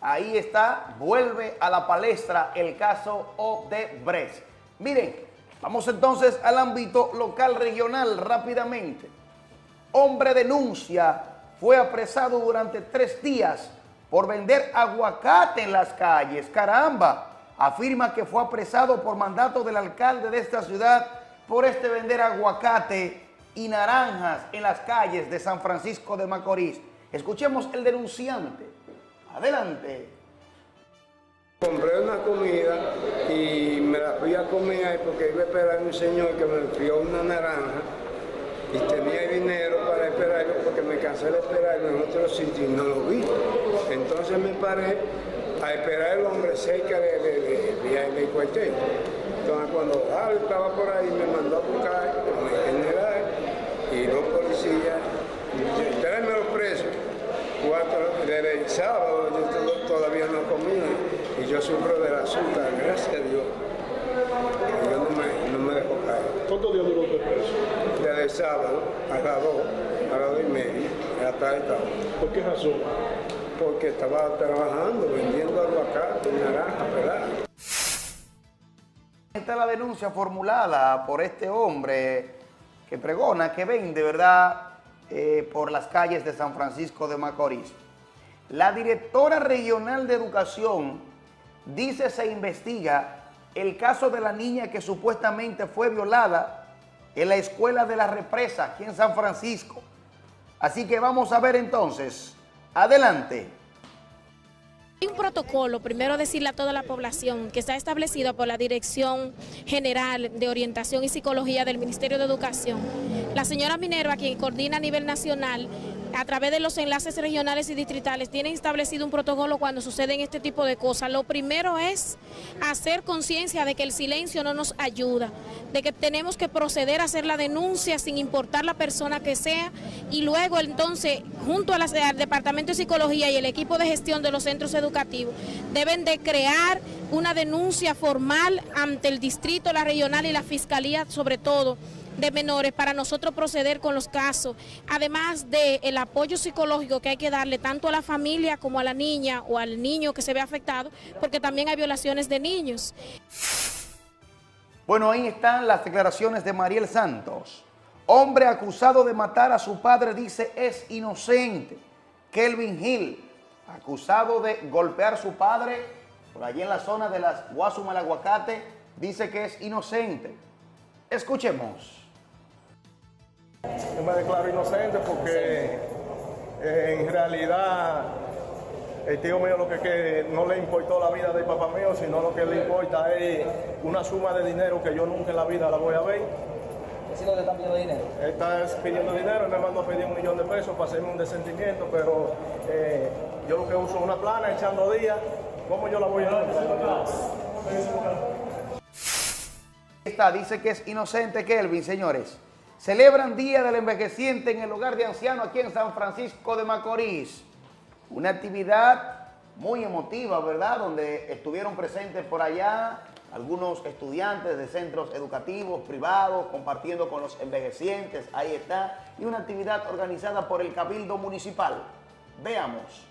ahí está, vuelve a la palestra el caso Odebrecht. Miren. Vamos entonces al ámbito local regional rápidamente. Hombre denuncia, fue apresado durante tres días por vender aguacate en las calles. Caramba, afirma que fue apresado por mandato del alcalde de esta ciudad por este vender aguacate y naranjas en las calles de San Francisco de Macorís. Escuchemos el denunciante. Adelante. Compré una comida y me la fui a comer ahí porque iba a esperar a un señor que me enfrió una naranja y tenía dinero para esperarlo porque me cansé de esperarlo en otro sitio y no lo vi. Entonces me paré a esperar al hombre cerca de, de, de, de ahí me encontré. Entonces cuando ah, estaba por ahí me mandó a buscar con el general y los policías, tráeme los presos. Cuatro, desde el sábado yo todavía no comí. Y yo sufro del azúcar, gracias a Dios. Que Dios no me, no me dejó caer. ¿Cuántos días duró usted preso? Desde el sábado a las dos, a las dos y media, a la tarde estaba. ¿Por qué razón? Porque estaba trabajando, vendiendo aguacate, naranja, pelada. Esta es la denuncia formulada por este hombre que pregona, que vende, ¿verdad?, eh, por las calles de San Francisco de Macorís. La directora regional de educación dice se investiga el caso de la niña que supuestamente fue violada en la escuela de La Represa, aquí en San Francisco. Así que vamos a ver entonces. Adelante. Hay un protocolo, primero decirle a toda la población, que está establecido por la Dirección General de Orientación y Psicología del Ministerio de Educación. La señora Minerva, quien coordina a nivel nacional, a través de los enlaces regionales y distritales, tienen establecido un protocolo cuando suceden este tipo de cosas. Lo primero es hacer conciencia de que el silencio no nos ayuda, de que tenemos que proceder a hacer la denuncia sin importar la persona que sea, y luego entonces, junto a la, al Departamento de Psicología y el equipo de gestión de los centros educativos, deben de crear una denuncia formal ante el distrito, la regional y la fiscalía, sobre todo, de menores, para nosotros proceder con los casos, además del apoyo psicológico que hay que darle tanto a la familia como a la niña o al niño que se ve afectado, porque también hay violaciones de niños. Bueno, ahí están las declaraciones de Mariel Santos. Hombre acusado de matar a su padre dice es inocente. Kelvin Hill, acusado de golpear a su padre por allí en la zona de las Guasuma del Aguacate, dice que es inocente. Escuchemos. Yo me declaro inocente porque eh, en realidad el tío mío lo que, que no le importó la vida del papá mío, sino lo que le importa es una suma de dinero que yo nunca en la vida la voy a ver. ¿Sí no le están pidiendo dinero? Está pidiendo dinero, me mandó a pedir un millón de pesos para hacerme un desentimiento, pero eh, yo lo que uso es una plana echando días, ¿cómo yo la voy a dar? Está, dice que es inocente Kelvin, señores. Celebran Día del Envejeciente en el Hogar de Ancianos aquí en San Francisco de Macorís. Una actividad muy emotiva, ¿verdad? Donde estuvieron presentes por allá algunos estudiantes de centros educativos privados compartiendo con los envejecientes. Ahí está. Y una actividad organizada por el Cabildo Municipal. Veamos.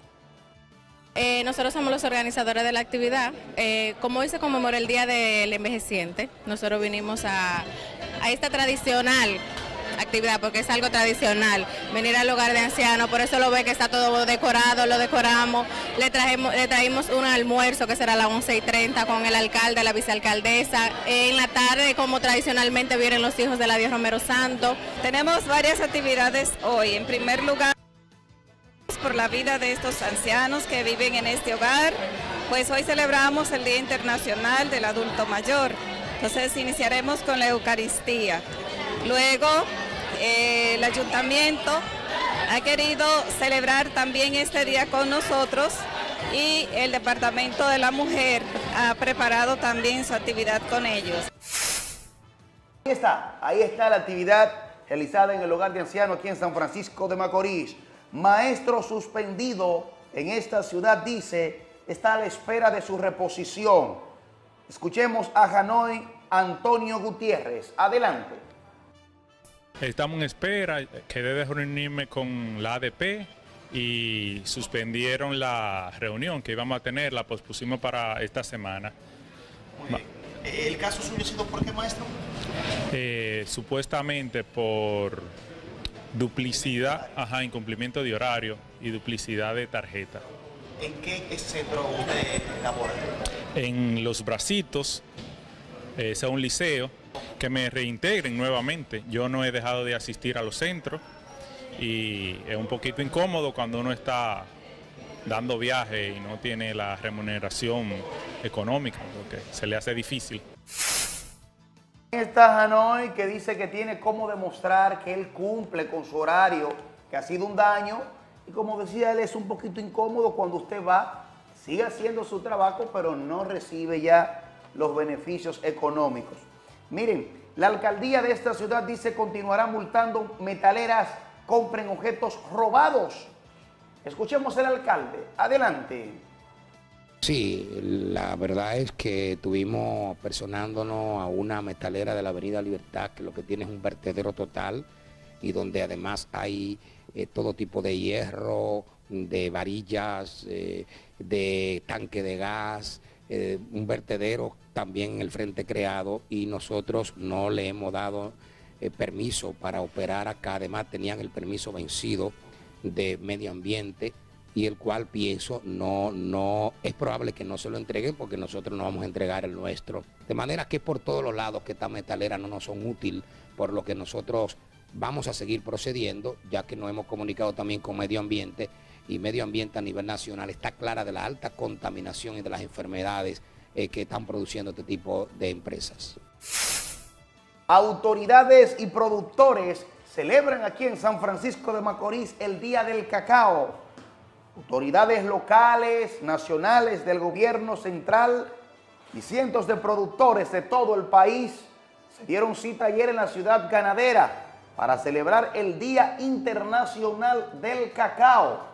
Eh, nosotros somos los organizadores de la actividad. Eh, como hoy se conmemora el Día del Envejeciente, nosotros vinimos a, a esta tradicional actividad, porque es algo tradicional, venir al hogar de ancianos. Por eso lo ve que está todo decorado, lo decoramos, le trajimos, le trajimos un almuerzo que será a las once y treinta con el alcalde, la vicealcaldesa. En la tarde, como tradicionalmente vienen los hijos de la Dios Romero Santo. Tenemos varias actividades hoy. En primer lugar, por la vida de estos ancianos que viven en este hogar, pues hoy celebramos el Día Internacional del Adulto Mayor. Entonces iniciaremos con la Eucaristía. Luego, eh, el ayuntamiento ha querido celebrar también este día con nosotros, y el Departamento de la Mujer ha preparado también su actividad con ellos. Ahí está, ahí está la actividad realizada en el hogar de ancianos aquí en San Francisco de Macorís. Maestro suspendido en esta ciudad, dice, está a la espera de su reposición. Escuchemos a Hanoi Antonio Gutiérrez. Adelante. Estamos en espera, quedé de reunirme con la A D P y suspendieron la reunión que íbamos a tener, la pospusimos para esta semana. Muy bien. ¿El caso suyo ha sido por qué, maestro? Eh, supuestamente por duplicidad, ajá, incumplimiento de horario y duplicidad de tarjeta. ¿En qué centro usted labora? En Los Bracitos, es un liceo, que me reintegren nuevamente. Yo no he dejado de asistir a los centros y es un poquito incómodo cuando uno está dando viaje y no tiene la remuneración económica, porque se le hace difícil. Está Hanoi, que dice que tiene cómo demostrar que él cumple con su horario, que ha sido un daño, y como decía él, es un poquito incómodo cuando usted va, sigue haciendo su trabajo, pero no recibe ya los beneficios económicos. Miren, la alcaldía de esta ciudad dice continuará multando metaleras, compren objetos robados. Escuchemos al alcalde. Adelante. Sí, la verdad es que estuvimos personándonos a una metalera de la Avenida Libertad, que lo que tiene es un vertedero total, y donde además hay eh, todo tipo de hierro, de varillas, eh, de tanque de gas, eh, un vertedero también en el frente creado, y nosotros no le hemos dado eh, permiso para operar acá. Además tenían el permiso vencido de medio ambiente, y el cual pienso no, no es probable que no se lo entreguen, porque nosotros no vamos a entregar el nuestro. De manera que por todos los lados que estas metaleras no nos son útiles, por lo que nosotros vamos a seguir procediendo, ya que nos hemos comunicado también con medio ambiente, y medio ambiente a nivel nacional está clara de la alta contaminación y de las enfermedades eh, que están produciendo este tipo de empresas. Autoridades y productores celebran aquí en San Francisco de Macorís el Día del Cacao. Autoridades locales, nacionales, del gobierno central y cientos de productores de todo el país se dieron cita ayer en la ciudad ganadera para celebrar el Día Internacional del Cacao.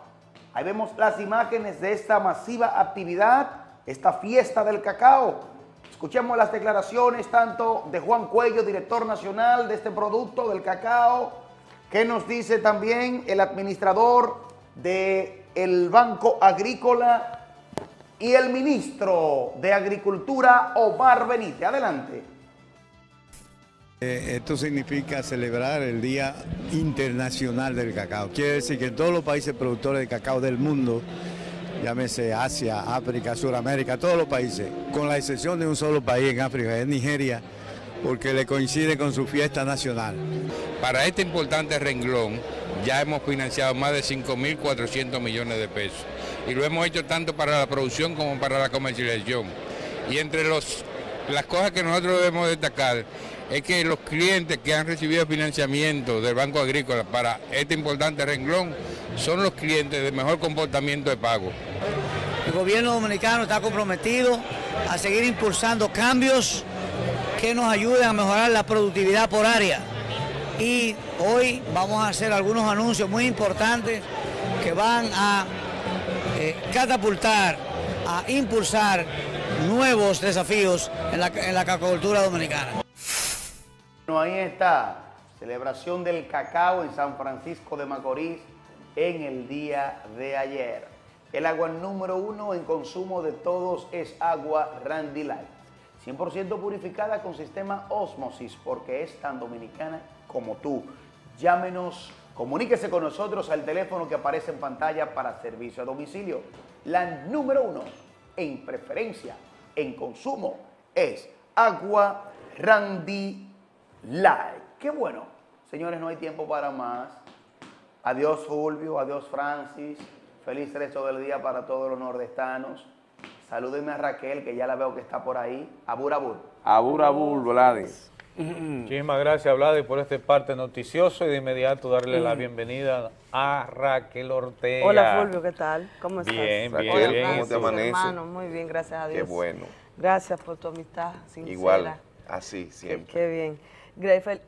Ahí vemos las imágenes de esta masiva actividad, esta fiesta del cacao. Escuchemos las declaraciones tanto de Juan Cuello, director nacional de este producto del cacao, que nos dice también el administrador de el Banco Agrícola y el ministro de Agricultura, Omar Benítez. Adelante. Eh, esto significa celebrar el Día Internacional del Cacao. Quiere decir que en todos los países productores de cacao del mundo, llámese Asia, África, Sudamérica, todos los países, con la excepción de un solo país en África, es Nigeria, porque le coincide con su fiesta nacional. Para este importante renglón, ya hemos financiado más de cinco mil cuatrocientos millones de pesos, y lo hemos hecho tanto para la producción como para la comercialización. Y entre los, las cosas que nosotros debemos destacar es que los clientes que han recibido financiamiento del Banco Agrícola para este importante renglón son los clientes de mejor comportamiento de pago. El gobierno dominicano está comprometido a seguir impulsando cambios que nos ayuden a mejorar la productividad por área. Y hoy vamos a hacer algunos anuncios muy importantes que van a eh, catapultar, a impulsar nuevos desafíos en la, en la cacacultura dominicana. Bueno, ahí está, celebración del cacao en San Francisco de Macorís en el día de ayer. El agua número uno en consumo de todos es agua Randy Light, cien por ciento purificada con sistema ósmosis, porque es tan dominicana como tú. Llámenos, comuníquese con nosotros al teléfono que aparece en pantalla para servicio a domicilio. La número uno en preferencia, en consumo, es agua Randy Light. ¡Qué bueno! Señores, no hay tiempo para más. Adiós Fulvio, adiós Francis. Feliz resto del día para todos los nordestanos. Salúdenme a Raquel, que ya la veo que está por ahí. Abur, abur. Abur, abur, Vladis. Muchísimas gracias, Vladis, por este parte noticioso. Y de inmediato darle mm. la bienvenida a Raquel Ortega. Hola, Fulvio, ¿qué tal? ¿Cómo estás? Bien, Raquel, bien, bien. ¿Cómo te amaneces? Muy bien, gracias a Dios. Qué bueno. Gracias por tu amistad sincera. Igual, así, siempre. Qué bien.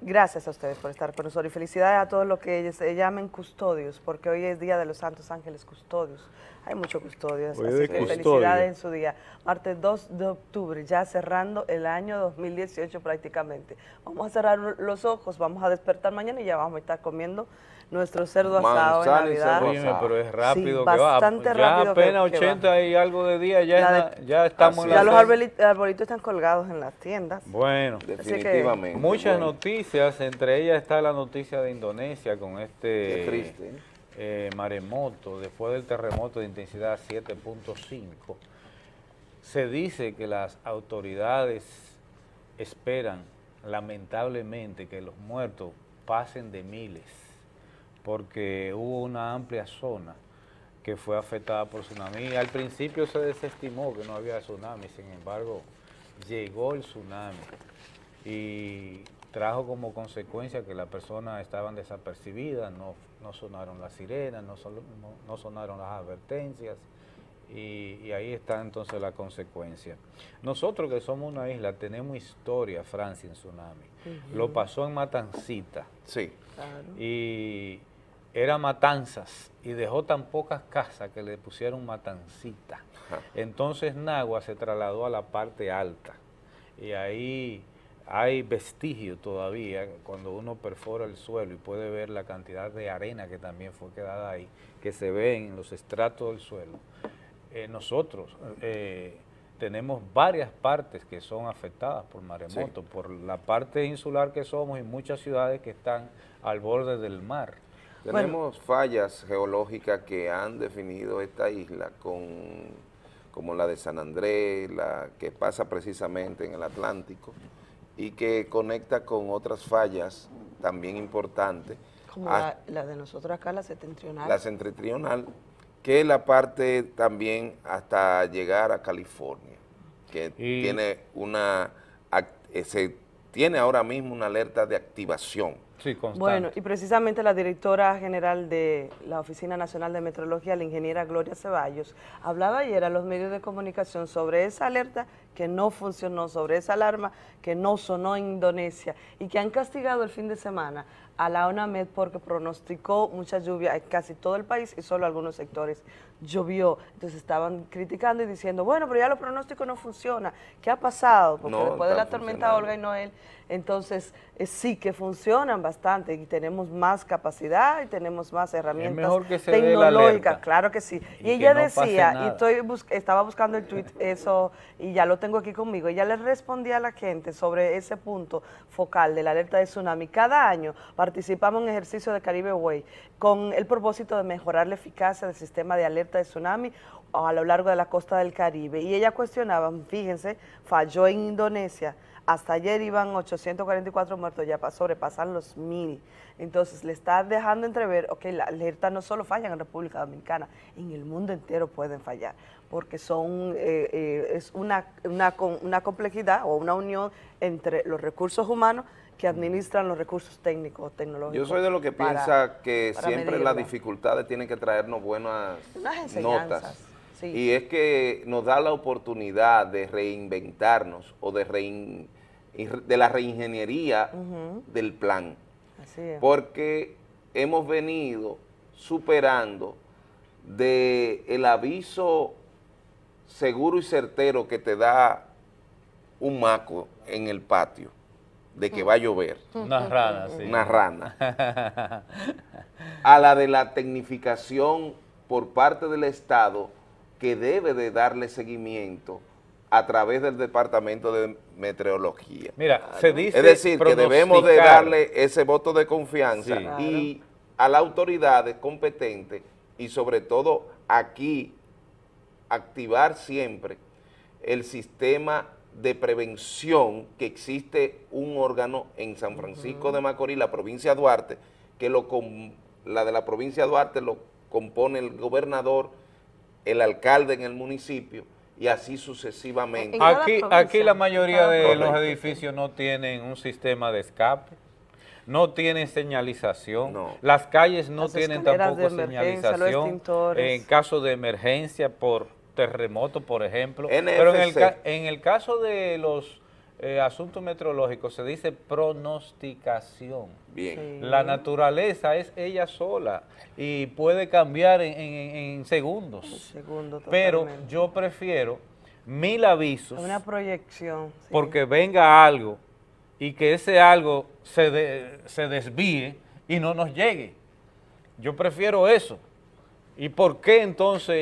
Gracias a ustedes por estar con nosotros y felicidades a todos los que se llamen custodios, porque hoy es Día de los Santos Ángeles Custodios. Hay muchos custodios, así que custodio. Felicidades en su día. Martes dos de octubre, ya cerrando el año dos mil dieciocho prácticamente. Vamos a cerrar los ojos, vamos a despertar mañana y ya vamos a estar comiendo nuestro cerdo asado. Manzana en Navidad. Dime, pero es rápido, sí, que bastante va. Ya rápido apenas que, ochenta que y algo de día, ya, de, ya estamos en la. Ya los arbolitos, arbolitos están colgados en las tiendas. Bueno, definitivamente. Que, muchas bueno. noticias, entre ellas está la noticia de Indonesia con este triste, ¿eh? Eh, maremoto, después del terremoto de intensidad siete punto cinco. Se dice que las autoridades esperan, lamentablemente, que los muertos pasen de miles, porque hubo una amplia zona que fue afectada por tsunami. Al principio se desestimó que no había tsunami, sin embargo, llegó el tsunami y trajo como consecuencia que las personas estaban desapercibidas, no, no sonaron las sirenas, no, son, no, no sonaron las advertencias, y, y ahí está entonces la consecuencia. Nosotros que somos una isla tenemos historia, Francia, en tsunami. Uh-huh. Lo pasó en Matancita. Sí. Claro. Y era Matanzas y dejó tan pocas casas que le pusieron Matancita. Ajá. Entonces Nagua se trasladó a la parte alta y ahí hay vestigio todavía cuando uno perfora el suelo y puede ver la cantidad de arena que también fue quedada ahí, que se ve en los estratos del suelo. Eh, nosotros eh, tenemos varias partes que son afectadas por maremoto, sí, por la parte insular que somos y muchas ciudades que están al borde del mar. Tenemos bueno. fallas geológicas que han definido esta isla, con, como la de San Andrés, la que pasa precisamente en el Atlántico y que conecta con otras fallas también importantes. Como a, la, la de nosotros acá, la septentrional. La septentrional, que es la parte también hasta llegar a California, que y, tiene una... Se tiene ahora mismo una alerta de activación. Sí, constante. Bueno, y precisamente la directora general de la Oficina Nacional de Metrología, la ingeniera Gloria Ceballos, hablaba ayer a los medios de comunicación sobre esa alerta que no funcionó, sobre esa alarma que no sonó en Indonesia y que han castigado el fin de semana a la ONAMED porque pronosticó mucha lluvia en casi todo el país y solo algunos sectores llovió. Entonces estaban criticando y diciendo, bueno, pero ya los pronósticos no funcionan. ¿Qué ha pasado? Porque no, después de la tormenta Olga y Noel, entonces eh, sí que funcionan bastante y tenemos más capacidad y tenemos más herramientas mejor que se tecnológicas. Claro que sí. Y, y que ella no decía, y estoy bus estaba buscando el tweet eso y ya lo tengo aquí conmigo, ella le respondía a la gente sobre ese punto focal de la alerta de tsunami. Cada año participamos en ejercicio de Caribe Way con el propósito de mejorar la eficacia del sistema de alerta de tsunami a lo largo de la costa del Caribe. Y ella cuestionaba, fíjense, falló en Indonesia. Hasta ayer iban ochocientos cuarenta y cuatro muertos, ya sobrepasan los mil. Entonces, le está dejando entrever, ok, las alertas no solo fallan en República Dominicana, en el mundo entero pueden fallar, porque son eh, eh, es una, una, una complejidad o una unión entre los recursos humanos que administran los recursos técnicos, tecnológicos. Yo soy de lo que para, piensa que siempre medirla. Las dificultades tienen que traernos buenas notas. Sí. Y es que nos da la oportunidad de reinventarnos o de, rein, de la reingeniería uh-huh. del plan. Así es. Porque hemos venido superando de el aviso seguro y certero que te da un maco en el patio de que va a llover. Una rana, sí. Una rana. A la de la tecnificación por parte del Estado que debe de darle seguimiento a través del Departamento de Meteorología. Mira, claro. se dice Es decir, que debemos de darle ese voto de confianza sí. claro. y a las autoridades competentes y sobre todo aquí activar siempre el sistema de prevención que existe un órgano en San Francisco uh-huh. de Macorís, la provincia Duarte, que lo com la de la provincia Duarte lo compone el gobernador, el alcalde en el municipio y así sucesivamente. Aquí, aquí la mayoría de los edificios no tienen un sistema de escape, no tienen señalización, no. las calles no las tienen tampoco señalización, en caso de emergencia por terremoto, por ejemplo. N F C. Pero en el, en el caso de los eh, asuntos meteorológicos se dice pronosticación. Bien. Sí. La naturaleza es ella sola y puede cambiar en, en, en segundos. En segundo, pero yo prefiero mil avisos. Una proyección. Sí. Porque venga algo y que ese algo se, de, se desvíe y no nos llegue. Yo prefiero eso. ¿Y por qué entonces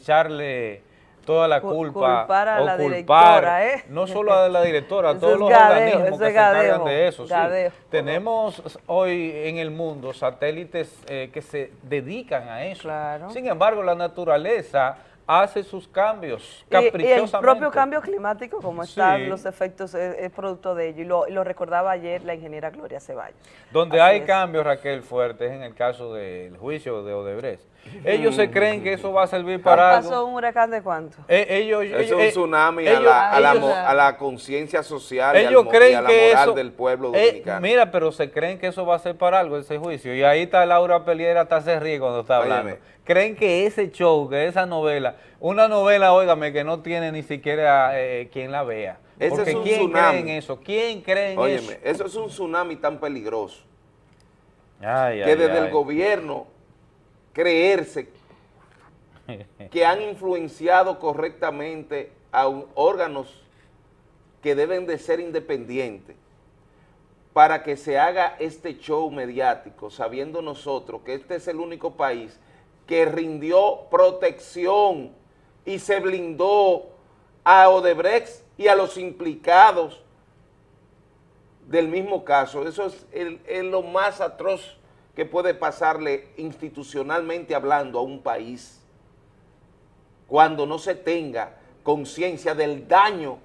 echarle toda la culpa culpar a o la culpar, directora, ¿eh? No solo a la directora, a todos los gadeo, organismos que gadeo, se encargan de eso? Gadeo, sí. Tenemos hoy en el mundo satélites eh, que se dedican a eso. Claro. Sin embargo, la naturaleza hace sus cambios caprichosamente. Y, y el propio cambio climático, como están sí. los efectos, es, es producto de ello. Y lo, lo recordaba ayer la ingeniera Gloria Ceballos. Donde Así hay es. cambios, Raquel, fuertes, en el caso del juicio de Odebrecht. Ellos se creen que eso va a servir para algo. ¿Pasó un huracán de cuánto? Eh, ellos, ellos, es un tsunami ellos, a la, a ellos, la, a la conciencia social ellos y, al, creen y a la que moral eso, del pueblo dominicano. Eh, mira, pero se creen que eso va a ser para algo, ese juicio. Y ahí está Laura Peliera, hasta se ríe cuando está hablando. Óyeme. Creen que ese show, que esa novela, una novela, óigame, que no tiene ni siquiera eh, quien la vea. Ese Porque es un ¿quién tsunami. cree en eso? ¿Quién cree en Óyeme, eso? Eso es un tsunami tan peligroso. Ay, que ay, desde ay. el gobierno... creerse que han influenciado correctamente a un, órganos que deben de ser independientes para que se haga este show mediático, sabiendo nosotros que este es el único país que rindió protección y se blindó a Odebrecht y a los implicados del mismo caso. Eso es, el, es lo más atroz que puede pasarle institucionalmente hablando a un país cuando no se tenga conciencia del daño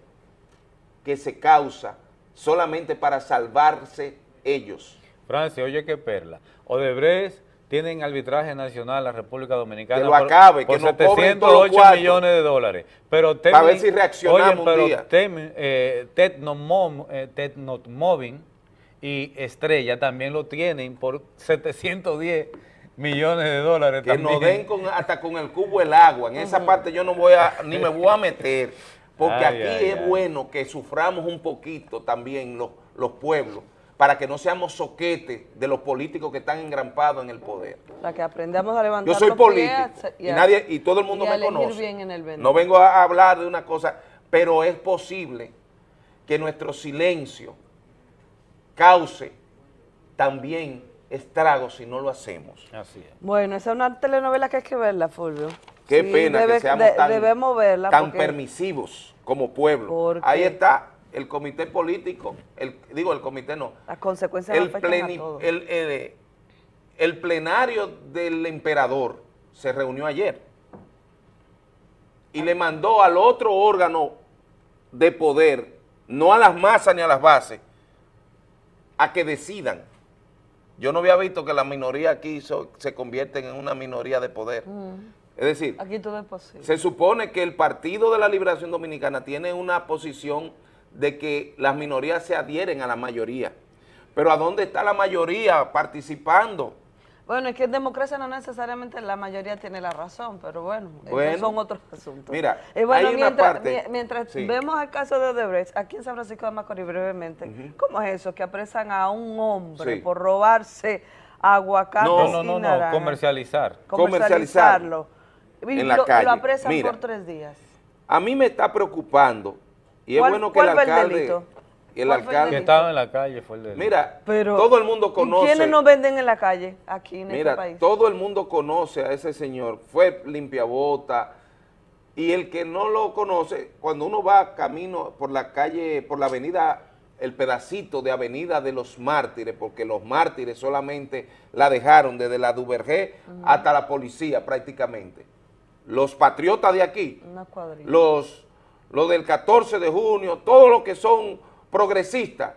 que se causa solamente para salvarse ellos. Francis, oye qué perla. Odebrecht tienen arbitraje nacional a la República Dominicana. Que lo acabe, por, que por no setecientos ocho millones de dólares. Pero Temin, a ver si reaccionamos oye, un día. Temin, eh, Tecnomov, eh, Tecnomovin, y Estrella también lo tienen por setecientos diez millones de dólares. Que también nos den con, hasta con el cubo el agua. En esa parte yo no voy a, ni me voy a meter, porque ay, aquí ay, es ay. bueno que suframos un poquito también los, los pueblos, para que no seamos soquetes de los políticos que están engrampados en el poder. Para que aprendamos a levantar Yo soy los político pies, y, a, y, nadie, y todo el mundo me conoce. Bien en el no vengo a hablar de una cosa, pero es posible que nuestro silencio cause también estragos si no lo hacemos. Así es. Bueno, esa es una telenovela que hay que verla, Fulvio. Qué sí, pena debe, que seamos de, tan, debemos verla tan porque... permisivos como pueblo. Porque... ahí está el comité político, el, digo el comité no. Las consecuencias el, pleni, a todos. El, el, el plenario del emperador se reunió ayer y ah. le mandó al otro órgano de poder, no a las masas ni a las bases, a que decidan. Yo no había visto que la minoría aquí so, se convierten en una minoría de poder. Mm. Es decir, aquí todo es posible. Se supone que el Partido de la Liberación Dominicana tiene una posición de que las minorías se adhieren a la mayoría. Pero ¿a dónde está la mayoría participando? Bueno, es que en democracia no necesariamente la mayoría tiene la razón, pero bueno, bueno esos son otros asuntos. Mira, eh, bueno, hay mientras, una parte... Mientras sí. vemos el caso de Odebrecht, aquí en San Francisco de Macorís brevemente, uh-huh. ¿cómo es eso? Que apresan a un hombre sí. por robarse aguacates no, no, no, y naranjas. No, no, comercializar. Comercializarlo. En la calle. Lo apresan Mira, por tres días. A mí me está preocupando, y es bueno que el alcalde... ¿Cuál fue el delito? El alcalde. Que estaba en la calle fue el de él. Mira, pero todo el mundo conoce. ¿Quiénes no venden en la calle aquí en mira, este país? Mira, todo el mundo conoce a ese señor. Fue limpiabota. Y el que no lo conoce, cuando uno va camino por la calle, por la avenida, el pedacito de avenida de los Mártires, porque los Mártires solamente la dejaron desde la Duvergé uh-huh. hasta la policía prácticamente. Los patriotas de aquí, una cuadrilla. los los del catorce de junio, todos los que son progresistas,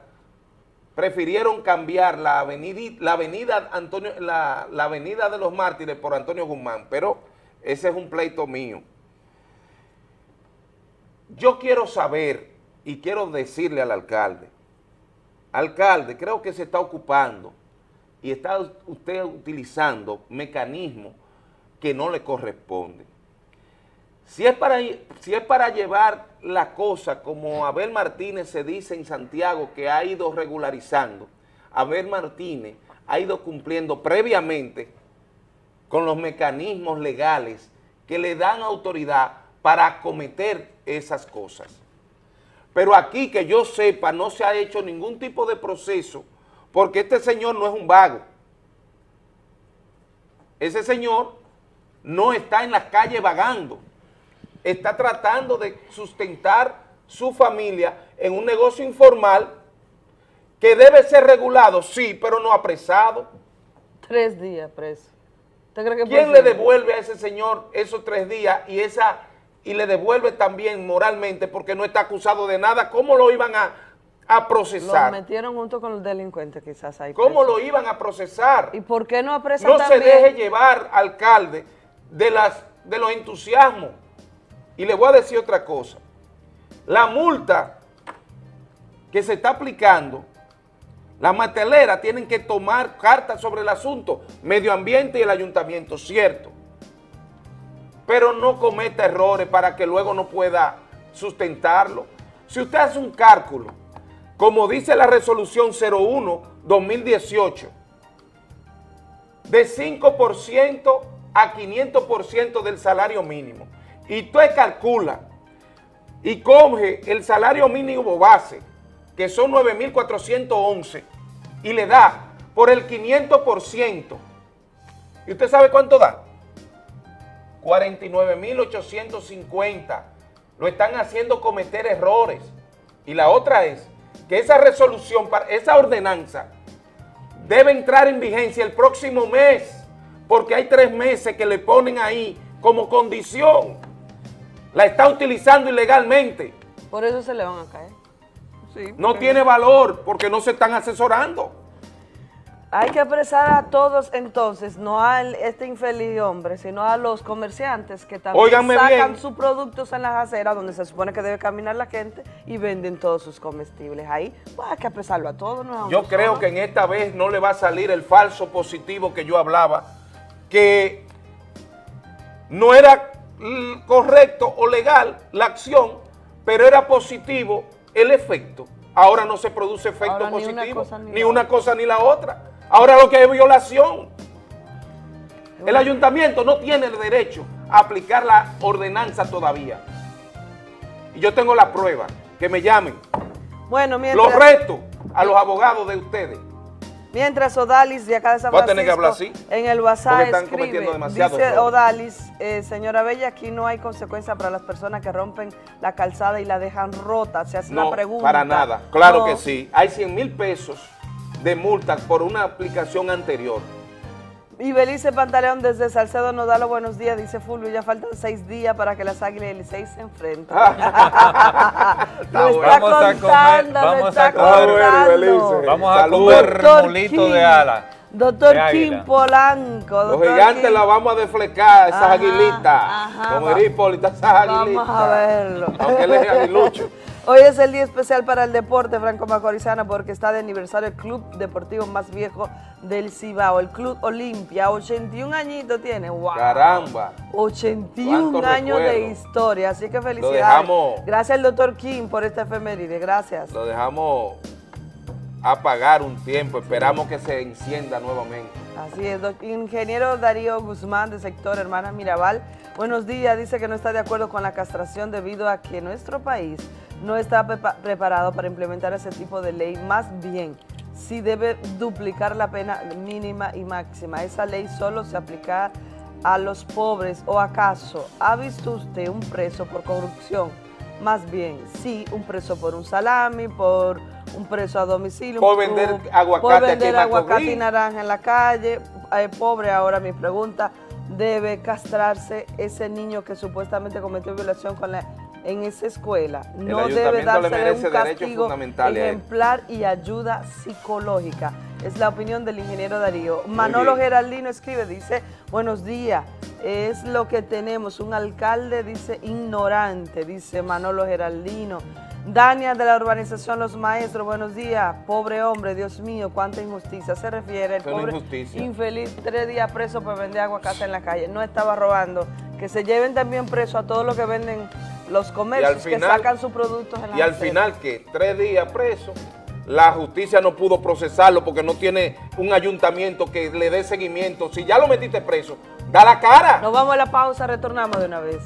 prefirieron cambiar la avenida, la avenida Antonio, la, la avenida de los Mártires por Antonio Guzmán, pero ese es un pleito mío. Yo quiero saber y quiero decirle al alcalde, alcalde, creo que se está ocupando y está usted utilizando mecanismos que no le corresponden. Si es para, si es para llevar la cosa, como Abel Martínez se dice en Santiago, que ha ido regularizando, Abel Martínez ha ido cumpliendo previamente con los mecanismos legales que le dan autoridad para acometer esas cosas. Pero aquí, que yo sepa, no se ha hecho ningún tipo de proceso, porque este señor no es un vago. Ese señor no está en las calles vagando. Está tratando de sustentar su familia en un negocio informal que debe ser regulado, sí, pero no apresado. Tres días preso. ¿Usted cree que quién le devuelve a ese señor esos tres días y esa... y le devuelve también moralmente, porque no está acusado de nada? ¿Cómo lo iban a, a procesar? Lo metieron junto con los delincuentes quizás ahí. ¿Cómo lo iban a procesar? ¿Y por qué no apresan también? No se deje llevar, alcalde, de, las, de los entusiasmos. Y le voy a decir otra cosa. La multa que se está aplicando, las mateleras tienen que tomar cartas sobre el asunto, medio ambiente y el ayuntamiento, cierto. Pero no cometa errores para que luego no pueda sustentarlo. Si usted hace un cálculo, como dice la resolución cero uno dos mil dieciocho, de cinco por ciento a quinientos por ciento del salario mínimo, y tú calcula y coge el salario mínimo base, que son nueve mil cuatrocientos once, y le da por el quinientos por ciento, ¿y usted sabe cuánto da? cuarenta y nueve mil ochocientos cincuenta. Lo están haciendo cometer errores. Y la otra es que esa resolución, esa ordenanza, debe entrar en vigencia el próximo mes, porque hay tres meses que le ponen ahí como condición. La está utilizando ilegalmente. Por eso se le van a caer. Sí, no tiene valor, porque no se están asesorando. Hay que apresar a todos entonces, no a este infeliz hombre, sino a los comerciantes que también Óiganme sacan bien. sus productos en las aceras donde se supone que debe caminar la gente y venden todos sus comestibles. Ahí pues hay que apresarlo a todos. No yo creo solos. que en esta vez no le va a salir el falso positivo que yo hablaba, que no era correcto o legal la acción, pero era positivo el efecto. Ahora no se produce efecto Ahora, positivo, ni una cosa ni, ni, una cosa, ni la otra. Ahora lo que es violación. El ayuntamiento no tiene el derecho a aplicar la ordenanza todavía. Y yo tengo la prueba, que me llamen. Bueno, mientras... Los reto a los abogados de ustedes. Mientras Odalis de acá de San Francisco... Va a tener que hablar así. En el WhatsApp están escribe, cometiendo demasiado dice error. Odalis, eh, señora Bella, aquí no hay consecuencia para las personas que rompen la calzada y la dejan rota. Se hace no, la pregunta. Para nada. Claro no. que sí. Hay cien mil pesos de multas por una aplicación anterior. Y Belice Pantaleón desde Salcedo nos da los buenos días, dice Fulvio, ya faltan seis días para que las Águilas del Licey se enfrenten. Lo está vamos contando, a comer, lo está contando. Vamos a comer molito de ala. Doctor Quim Polanco. Los gigantes la vamos a deflecar, esas ajá, aguilitas. Ajá, como el Hipólita, esas aguilitas. Vamos a verlo. Aunque él es aguilucho. Hoy es el día especial para el deporte franco-macorizano porque está de aniversario el club deportivo más viejo del Cibao, el Club Olimpia. ochenta y un añitos tiene. ¡Wow! ¡Caramba! ochenta y un años recuerdo. de historia, así que felicidades. Lo dejamos, gracias al doctor Kim por esta efeméride, gracias. Lo dejamos apagar un tiempo, esperamos que se encienda nuevamente. Así es, ingeniero Darío Guzmán de sector Hermanas Mirabal. Buenos días, dice que no está de acuerdo con la castración debido a que nuestro país no está preparado para implementar ese tipo de ley, más bien sí debe duplicar la pena mínima y máxima. Esa ley solo se aplica a los pobres. ¿O acaso ha visto usted un preso por corrupción? Más bien, sí, un preso por un salami, por un preso a domicilio, por vender aguacate, por vender aguacate y naranja en la calle. Eh, pobre, ahora mi pregunta, ¿debe castrarse ese niño que supuestamente cometió violación con la, en esa escuela? No debe darse un castigo ejemplar y ayuda psicológica. Es la opinión del ingeniero Darío. Manolo Geraldino escribe, dice, buenos días, es lo que tenemos, un alcalde, dice, ignorante, dice Manolo Geraldino. Dania de la urbanización Los Maestros, buenos días, pobre hombre, Dios mío, cuánta injusticia. Se refiere el pobre infeliz, tres días preso por vender aguacate en la calle, no estaba robando. Que se lleven también preso a todos los que venden los comercios, final, que sacan sus productos en la calle. Y al final, que tres días preso, la justicia no pudo procesarlo porque no tiene un ayuntamiento que le dé seguimiento. Si ya lo metiste preso, da la cara. Nos vamos a la pausa, retornamos de una vez.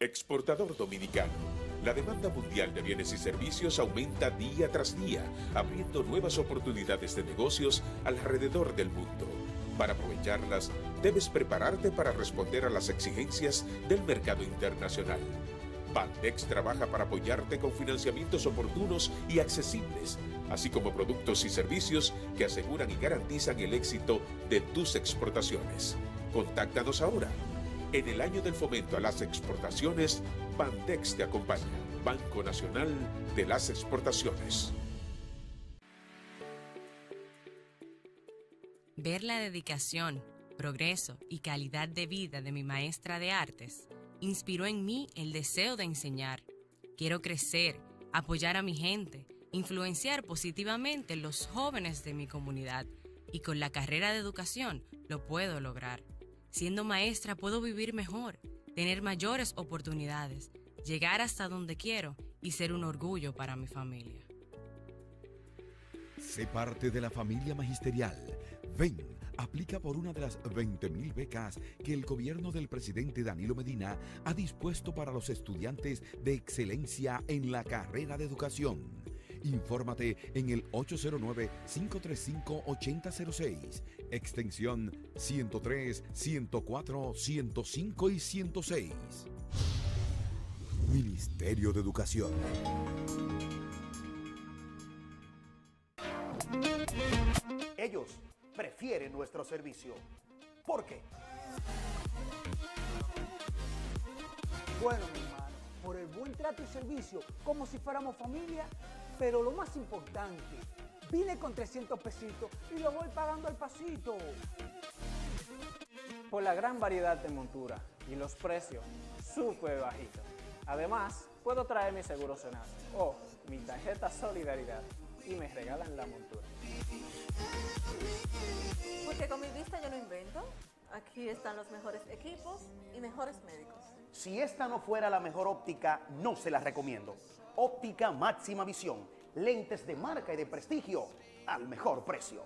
Exportador dominicano. La demanda mundial de bienes y servicios aumenta día tras día, abriendo nuevas oportunidades de negocios alrededor del mundo. Para aprovecharlas, debes prepararte para responder a las exigencias del mercado internacional. Bandex trabaja para apoyarte con financiamientos oportunos y accesibles, así como productos y servicios que aseguran y garantizan el éxito de tus exportaciones. Contáctanos ahora. En el año del fomento a las exportaciones, Bandex te acompaña. Banco Nacional de las Exportaciones. Ver la dedicación, progreso y calidad de vida de mi maestra de artes inspiró en mí el deseo de enseñar. Quiero crecer, apoyar a mi gente, influenciar positivamente los jóvenes de mi comunidad, y con la carrera de educación lo puedo lograr. Siendo maestra puedo vivir mejor, tener mayores oportunidades, llegar hasta donde quiero y ser un orgullo para mi familia. Sé parte de la familia magisterial. Ven, aplica por una de las veinte mil becas que el gobierno del presidente Danilo Medina ha dispuesto para los estudiantes de excelencia en la carrera de educación. Infórmate en el ocho cero nueve, cinco tres cinco, ocho cero cero seis, extensión ciento tres, ciento cuatro, ciento cinco y ciento seis. Ministerio de Educación. Ellos prefieren nuestro servicio. ¿Por qué? Bueno, mi hermano, por el buen trato y servicio, como si fuéramos familia. Pero lo más importante, vine con trescientos pesitos y lo voy pagando al pasito. Por la gran variedad de monturas y los precios súper bajitos. Además, puedo traer mi seguro Senasa o mi tarjeta Solidaridad y me regalan la montura. Porque con mi vista yo no invento. Aquí están los mejores equipos y mejores médicos. Si esta no fuera la mejor óptica, no se la recomiendo. Óptica Máxima Visión, lentes de marca y de prestigio al mejor precio.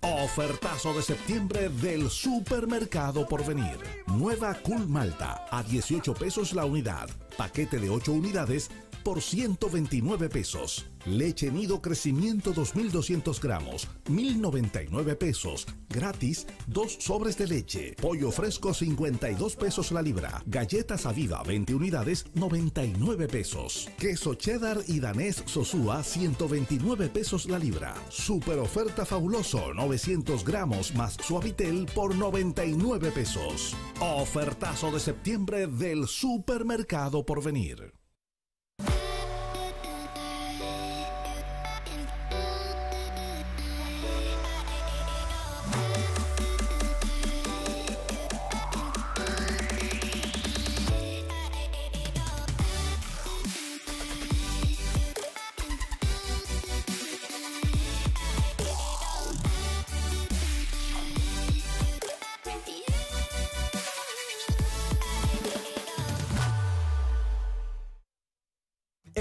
Ofertazo de septiembre del Supermercado Porvenir. Nueva Cool Malta a dieciocho pesos la unidad. Paquete de ocho unidades por ciento veintinueve pesos. Leche Nido Crecimiento dos mil doscientos gramos, mil noventa y nueve pesos. Gratis, dos sobres de leche. Pollo fresco, cincuenta y dos pesos la libra. Galletas Aviva, veinte unidades, noventa y nueve pesos. Queso cheddar y danés Sosúa, ciento veintinueve pesos la libra. Super oferta Fabuloso, novecientos gramos más Suavitel por noventa y nueve pesos. Ofertazo de septiembre del Supermercado Porvenir.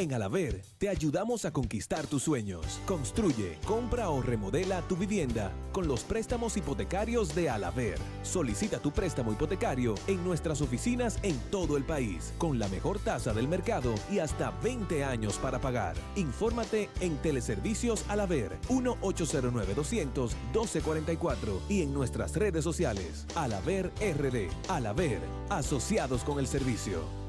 En Alaver, te ayudamos a conquistar tus sueños. Construye, compra o remodela tu vivienda con los préstamos hipotecarios de Alaver. Solicita tu préstamo hipotecario en nuestras oficinas en todo el país, con la mejor tasa del mercado y hasta veinte años para pagar. Infórmate en Teleservicios Alaver, uno ocho cero nueve, doscientos, doce cuarenta y cuatro y en nuestras redes sociales. Alaver R D, Alaver, asociados con el servicio.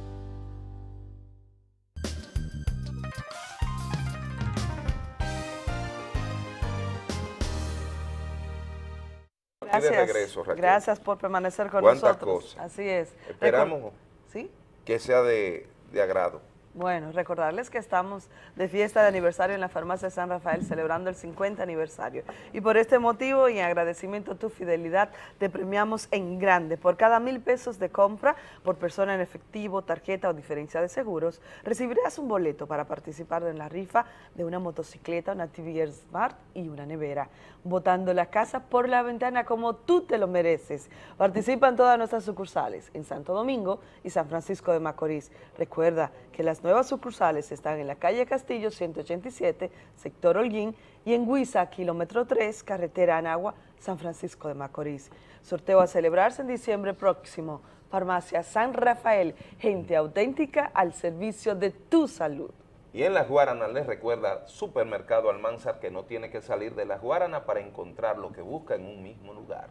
Gracias. De regreso, Raquel. Gracias por permanecer con nosotros. Cosas. Así es. Esperamos ¿Sí? que sea de, de agrado. Bueno, recordarles que estamos de fiesta de aniversario en la farmacia San Rafael, celebrando el cincuenta aniversario. Y por este motivo y en agradecimiento a tu fidelidad, te premiamos en grande. Por cada mil pesos de compra, por persona en efectivo, tarjeta o diferencia de seguros, recibirás un boleto para participar en la rifa de una motocicleta, una T V Smart y una nevera. Botando la casa por la ventana como tú te lo mereces. Participan todas nuestras sucursales en Santo Domingo y San Francisco de Macorís. Recuerda que las nuevas sucursales están en la calle Castillo ciento ochenta y siete, sector Holguín, y en Huiza, kilómetro tres, carretera Anagua, San Francisco de Macorís. Sorteo a celebrarse en diciembre próximo. Farmacia San Rafael, gente auténtica al servicio de tu salud. Y en Las Guaranas les recuerda Supermercado Almanzar que no tiene que salir de Las Guaranas para encontrar lo que busca en un mismo lugar.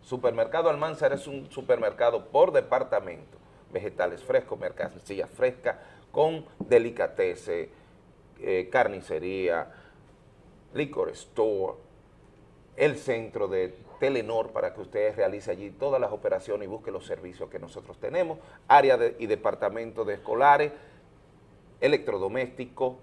Supermercado Almanzar es un supermercado por departamento. Vegetales frescos, mercancías frescas, con delicateces, eh, carnicería, liquor store, el centro de Telenord para que ustedes realicen allí todas las operaciones y busquen los servicios que nosotros tenemos, área de, y departamento de escolares, electrodoméstico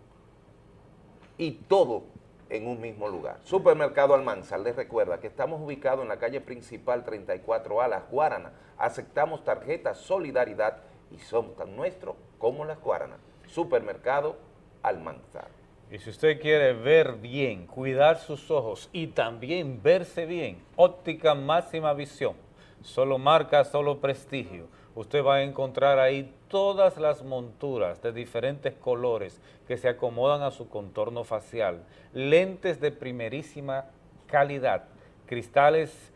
y todo en un mismo lugar. Supermercado Almanzar, les recuerda que estamos ubicados en la calle principal treinta y cuatro A, Las Guaranas. Aceptamos tarjeta Solidaridad y somos tan nuestros como Las Guaranas. Supermercado Almanzar. Y si usted quiere ver bien, cuidar sus ojos y también verse bien, Óptica Máxima Visión. Solo marca, solo prestigio. Usted va a encontrar ahí todas las monturas de diferentes colores que se acomodan a su contorno facial, lentes de primerísima calidad, cristales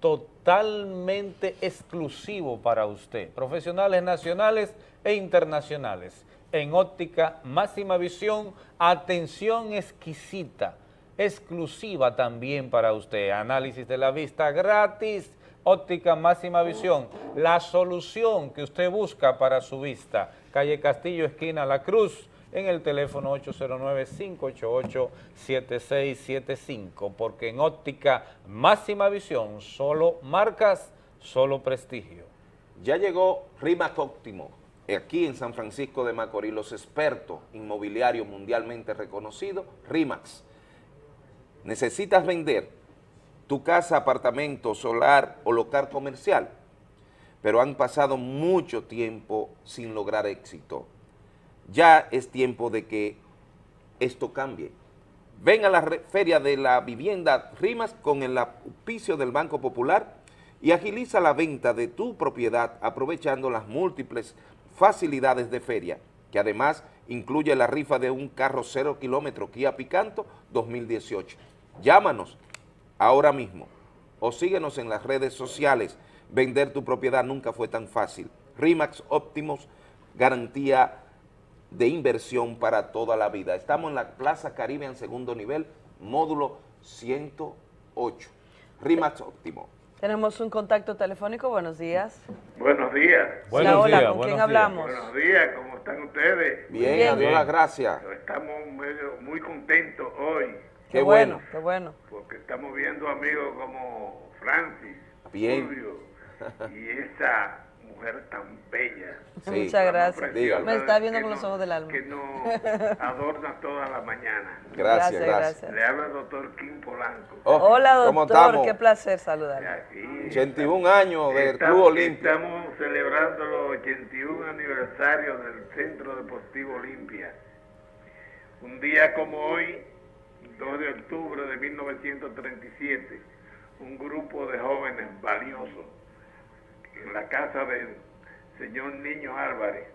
totalmente exclusivos para usted, profesionales nacionales e internacionales. En Óptica Máxima Visión, atención exquisita, exclusiva también para usted, análisis de la vista gratis. Óptica Máxima Visión, la solución que usted busca para su vista. Calle Castillo, esquina La Cruz, en el teléfono ocho cero nueve, cinco ocho ocho, siete seis siete cinco, porque en Óptica Máxima Visión, solo marcas, solo prestigio. Ya llegó Rimac Óptimo, aquí en San Francisco de Macorís, los expertos inmobiliarios mundialmente reconocidos, Rimax. ¿Necesitas vender tu casa, apartamento, solar o local comercial? Pero han pasado mucho tiempo sin lograr éxito. Ya es tiempo de que esto cambie. Ven a la Feria de la Vivienda Rimas con el auspicio del Banco Popular y agiliza la venta de tu propiedad aprovechando las múltiples facilidades de feria, que además incluye la rifa de un carro cero kilómetro Kia Picanto dos mil dieciocho. Llámanos ahora mismo, o síguenos en las redes sociales. Vender tu propiedad nunca fue tan fácil. Rimax Óptimos, garantía de inversión para toda la vida. Estamos en la Plaza Caribe en segundo nivel, módulo ciento ocho. Rimax Óptimo. Tenemos un contacto telefónico, buenos días. Buenos días. Buenos sí, hola, días, ¿con quién días. hablamos? Buenos días, ¿cómo están ustedes? Bien, bien. Adiós, las gracias. Estamos muy contentos hoy. Qué bueno, qué bueno. Porque estamos viendo amigos como Francis, bien, Fulvio, y esa mujer tan bella. Sí. Muchas gracias. Me está viendo con los ojos del alma. Que nos adorna toda la mañana. Gracias, gracias, gracias. Le habla el doctor Quim Polanco. Oh, hola, doctor. Qué placer saludarle. Aquí, ochenta y un años del Club Olimpia. Estamos celebrando los ochenta y un aniversario del Centro Deportivo Olimpia. Un día como hoy, dos de octubre de mil novecientos treinta y siete, un grupo de jóvenes valiosos en la casa del señor Niño Álvarez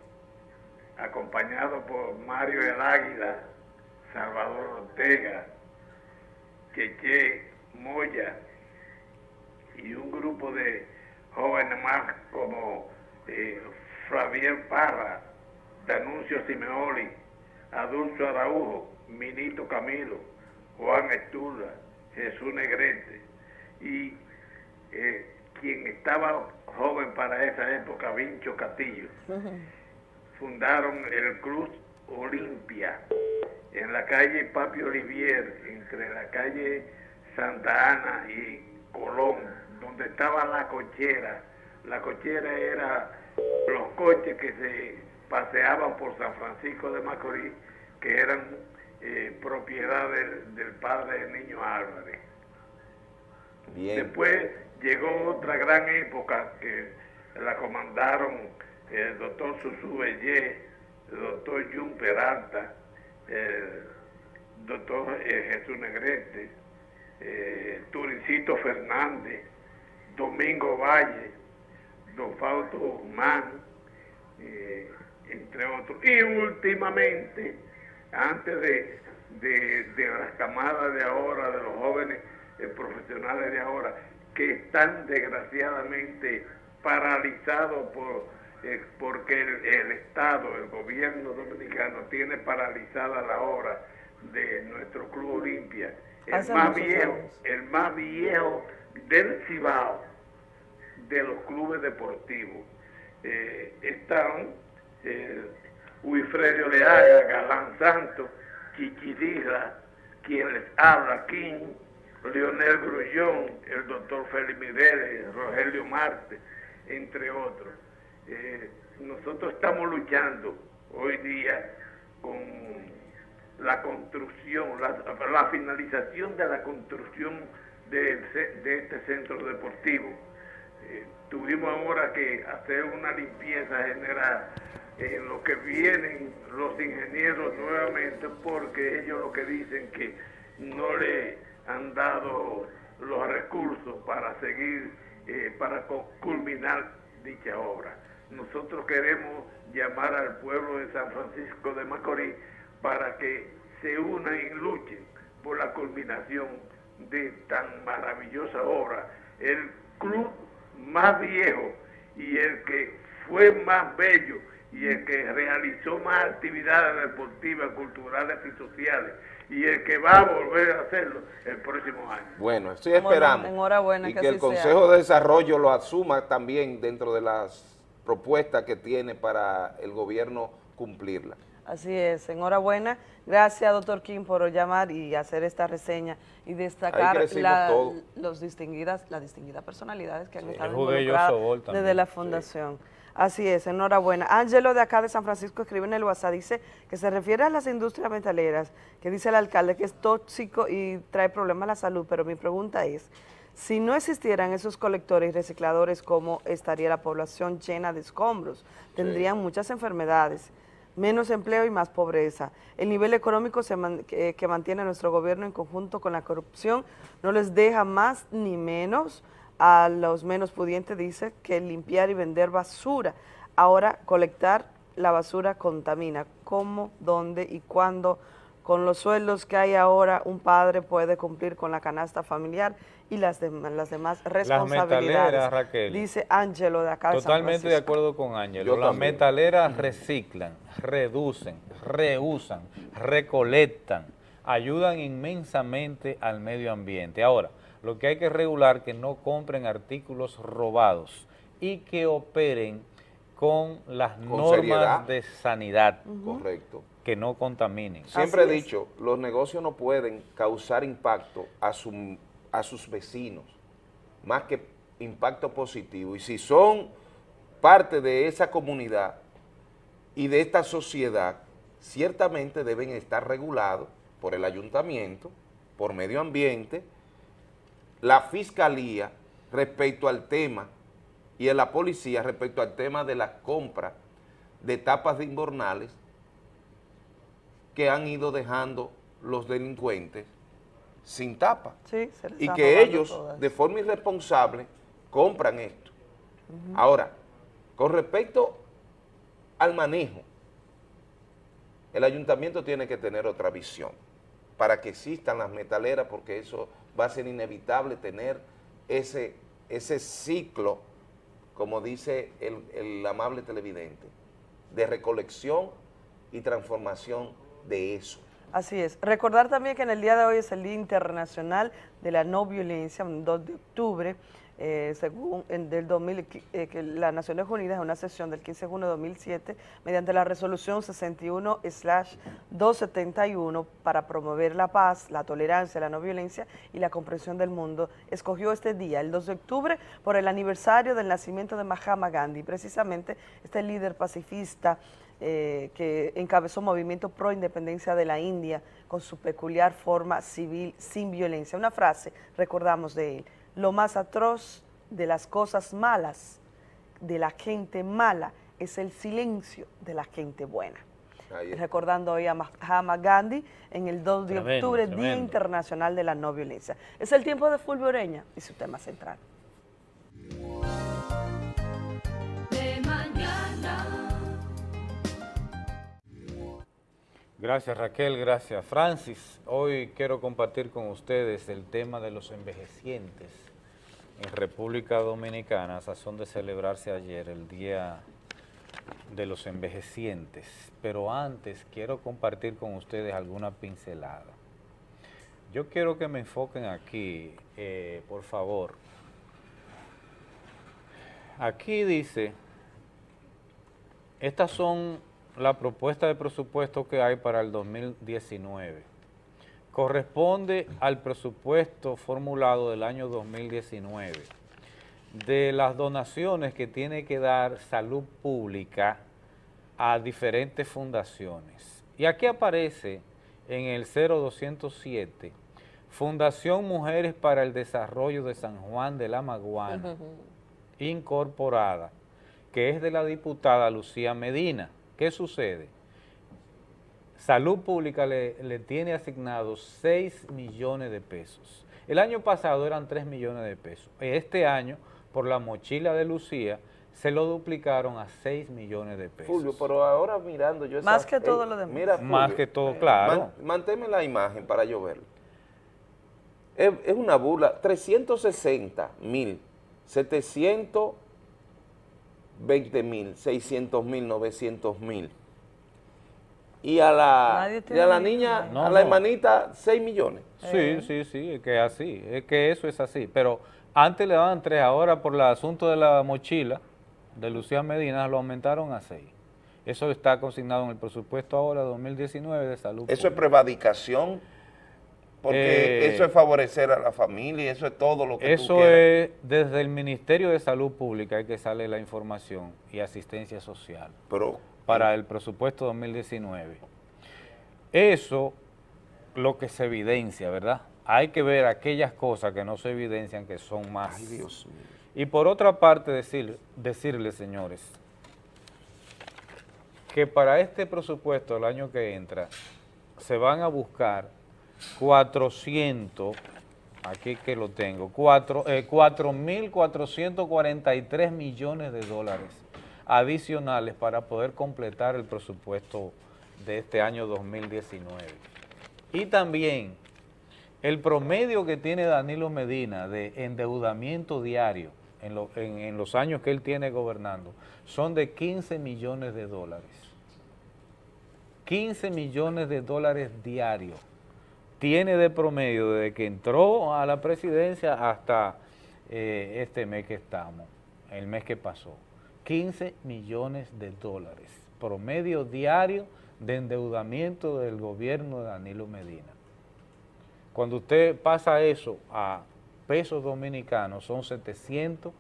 acompañado por Mario el Águila, Salvador Ortega, Cheche Moya y un grupo de jóvenes más como eh, Javier Parra, Danuncio Simeoli, Adulto Araujo, Minito Camilo, Juan Esturra, Jesús Negrete y eh, quien estaba joven para esa época, Vincho Castillo. Uh-huh. Fundaron el Club Olimpia en la calle Papi Olivier, entre la calle Santa Ana y Colón, donde estaba la cochera. La cochera era los coches que se paseaban por San Francisco de Macorís, que eran eh, propiedad del, del padre de Niño Álvarez. Bien. Después llegó otra gran época que la comandaron el doctor Susu Bellé, el doctor Jun Peralta, el doctor eh, Jesús Negrete, eh, Turicito Fernández, Domingo Valle, Don Fausto Guzmán, eh, entre otros. Y últimamente, antes de, de, de las camadas de ahora, de los jóvenes eh, profesionales de ahora, que están desgraciadamente paralizados por... porque el, el Estado, el gobierno dominicano tiene paralizada la obra de nuestro Club Olimpia, el Hace más viejo, años. el más viejo del Cibao, de los clubes deportivos. Eh, están eh, Wilfredo Leaga, Galán Santos, Chichirija, quien les habla, Quim, Leonel Grullón, el doctor Félix Mireles, Rogelio Marte, entre otros. Eh, nosotros estamos luchando hoy día con la construcción, la, la finalización de la construcción de, de este centro deportivo. Eh, tuvimos ahora que hacer una limpieza general en lo que vienen los ingenieros nuevamente, porque ellos lo que dicen que no le han dado los recursos para seguir, eh, para culminar dicha obra. Nosotros queremos llamar al pueblo de San Francisco de Macorís para que se unan y luchen por la culminación de tan maravillosa obra. El club más viejo y el que fue más bello y el que realizó más actividades deportivas, culturales y sociales, y el que va a volver a hacerlo el próximo año. Bueno, estoy esperando. Enhorabuena. Y que, que el Consejo sea. de Desarrollo lo asuma también dentro de las propuesta que tiene para el gobierno cumplirla. Así es, enhorabuena. Gracias, doctor Quim, por llamar y hacer esta reseña y destacar la, los distinguidas, las distinguidas personalidades que han sí, estado involucradas desde la fundación. Sí. Así es, enhorabuena. Ángelo de acá de San Francisco escribe en el WhatsApp, dice que se refiere a las industrias metaleras, que dice el alcalde que es tóxico y trae problemas a la salud, pero mi pregunta es, si no existieran esos colectores y recicladores, ¿cómo estaría la población llena de escombros? Tendrían sí. muchas enfermedades, menos empleo y más pobreza. El nivel económico se man, que, que mantiene nuestro gobierno en conjunto con la corrupción no les deja más ni menos a los menos pudientes, dice, que limpiar y vender basura. Ahora, colectar la basura contamina. ¿Cómo, dónde y cuándo? Con los sueldos que hay ahora, un padre puede cumplir con la canasta familiar y las, de, las demás responsabilidades. Las metaleras, Raquel. Dice Ángelo de acá. Totalmente de acuerdo con Ángelo. Las metaleras reciclan, reducen, reusan, recolectan, ayudan inmensamente al medio ambiente. Ahora, lo que hay que regular es que no compren artículos robados y que operen con las con normas seriedad. de sanidad. Uh-huh. Correcto. Que no contaminen. Siempre he dicho, los negocios no pueden causar impacto a, su, a sus vecinos, más que impacto positivo. Y si son parte de esa comunidad y de esta sociedad, ciertamente deben estar regulados por el ayuntamiento, por medio ambiente, la fiscalía respecto al tema y a la policía respecto al tema de la compra de tapas de inbornales que han ido dejando los delincuentes sin tapa. Sí, se les y que ellos, todas. de forma irresponsable, compran esto. Uh-huh. Ahora, con respecto al manejo El ayuntamiento tiene que tener otra visión para que existan las metaleras, porque eso va a ser inevitable, tener ese, ese ciclo, como dice el, el amable televidente, de recolección y transformación de eso. Así es. Recordar también que en el día de hoy es el Día Internacional de la No Violencia, el dos de octubre, eh, según en, del dos mil, eh, que las Naciones Unidas, en una sesión del quince de junio de dos mil siete, mediante la resolución sesenta y uno barra doscientos setenta y uno para promover la paz, la tolerancia, la no violencia y la comprensión del mundo, escogió este día, el dos de octubre, por el aniversario del nacimiento de Mahatma Gandhi, precisamente este líder pacifista, Eh, que encabezó movimiento pro independencia de la India con su peculiar forma civil sin violencia. Una frase, recordamos de él: lo más atroz de las cosas malas, de la gente mala, es el silencio de la gente buena. Recordando hoy a Mahatma Gandhi en el dos de octubre, tremendo, Día tremendo. Internacional de la No Violencia. Es el tiempo de Fulvio Ureña y su tema central. De mañana. Gracias Raquel, gracias Francis. Hoy quiero compartir con ustedes el tema de los envejecientes en República Dominicana, a razón de celebrarse ayer el Día de los Envejecientes. Pero antes quiero compartir con ustedes alguna pincelada. Yo quiero que me enfoquen aquí, eh, por favor. Aquí dice, estas son la propuesta de presupuesto que hay para el dos mil diecinueve. Corresponde al presupuesto formulado del año dos mil diecinueve. De las donaciones que tiene que dar Salud Pública a diferentes fundaciones. Y aquí aparece en el cero doscientos siete, Fundación Mujeres para el Desarrollo de San Juan de la Maguana, Incorporada, que es de la diputada Lucía Medina. ¿Qué sucede? Salud Pública le, le tiene asignados seis millones de pesos. El año pasado eran tres millones de pesos. Este año, por la mochila de Lucía, se lo duplicaron a seis millones de pesos. Fulvio, pero ahora mirando yo... Más esa, que todo eh, lo demás. Mira, Fulvio, más que todo, claro. Man, manténme la imagen para yo verlo. Es, es una burla. trescientos sesenta mil setecientos... veinte mil, seiscientos mil, novecientos mil. Y a la, y a la niña, no, a la hermanita, seis millones. Sí, eh. sí, sí, es que es así, es que eso es así. Pero antes le daban tres, ahora por el asunto de la mochila de Lucía Medina lo aumentaron a seis. Eso está consignado en el presupuesto ahora dos mil diecinueve de Salud Pública. Eso es prevaricación, porque eh, eso es favorecer a la familia, eso es todo lo que eso tú quieras. Es desde el Ministerio de Salud Pública que sale la información y asistencia social Pero, para eh. el presupuesto dos mil diecinueve. Eso lo que se evidencia, ¿verdad? Hay que ver aquellas cosas que no se evidencian, que son más. Ay, Dios mío. Y por otra parte decir, decirles, señores, que para este presupuesto el año que entra se van a buscar cuatrocientos, aquí que lo tengo, cuatro mil cuatrocientos cuarenta y tres millones de dólares adicionales para poder completar el presupuesto de este año dos mil diecinueve. Y también el promedio que tiene Danilo Medina de endeudamiento diario en, lo, en, en los años que él tiene gobernando son de quince millones de dólares. quince millones de dólares diarios tiene de promedio desde que entró a la presidencia hasta eh, este mes que estamos, el mes que pasó. quince millones de dólares, promedio diario de endeudamiento del gobierno de Danilo Medina. Cuando usted pasa eso a pesos dominicanos, son setecientos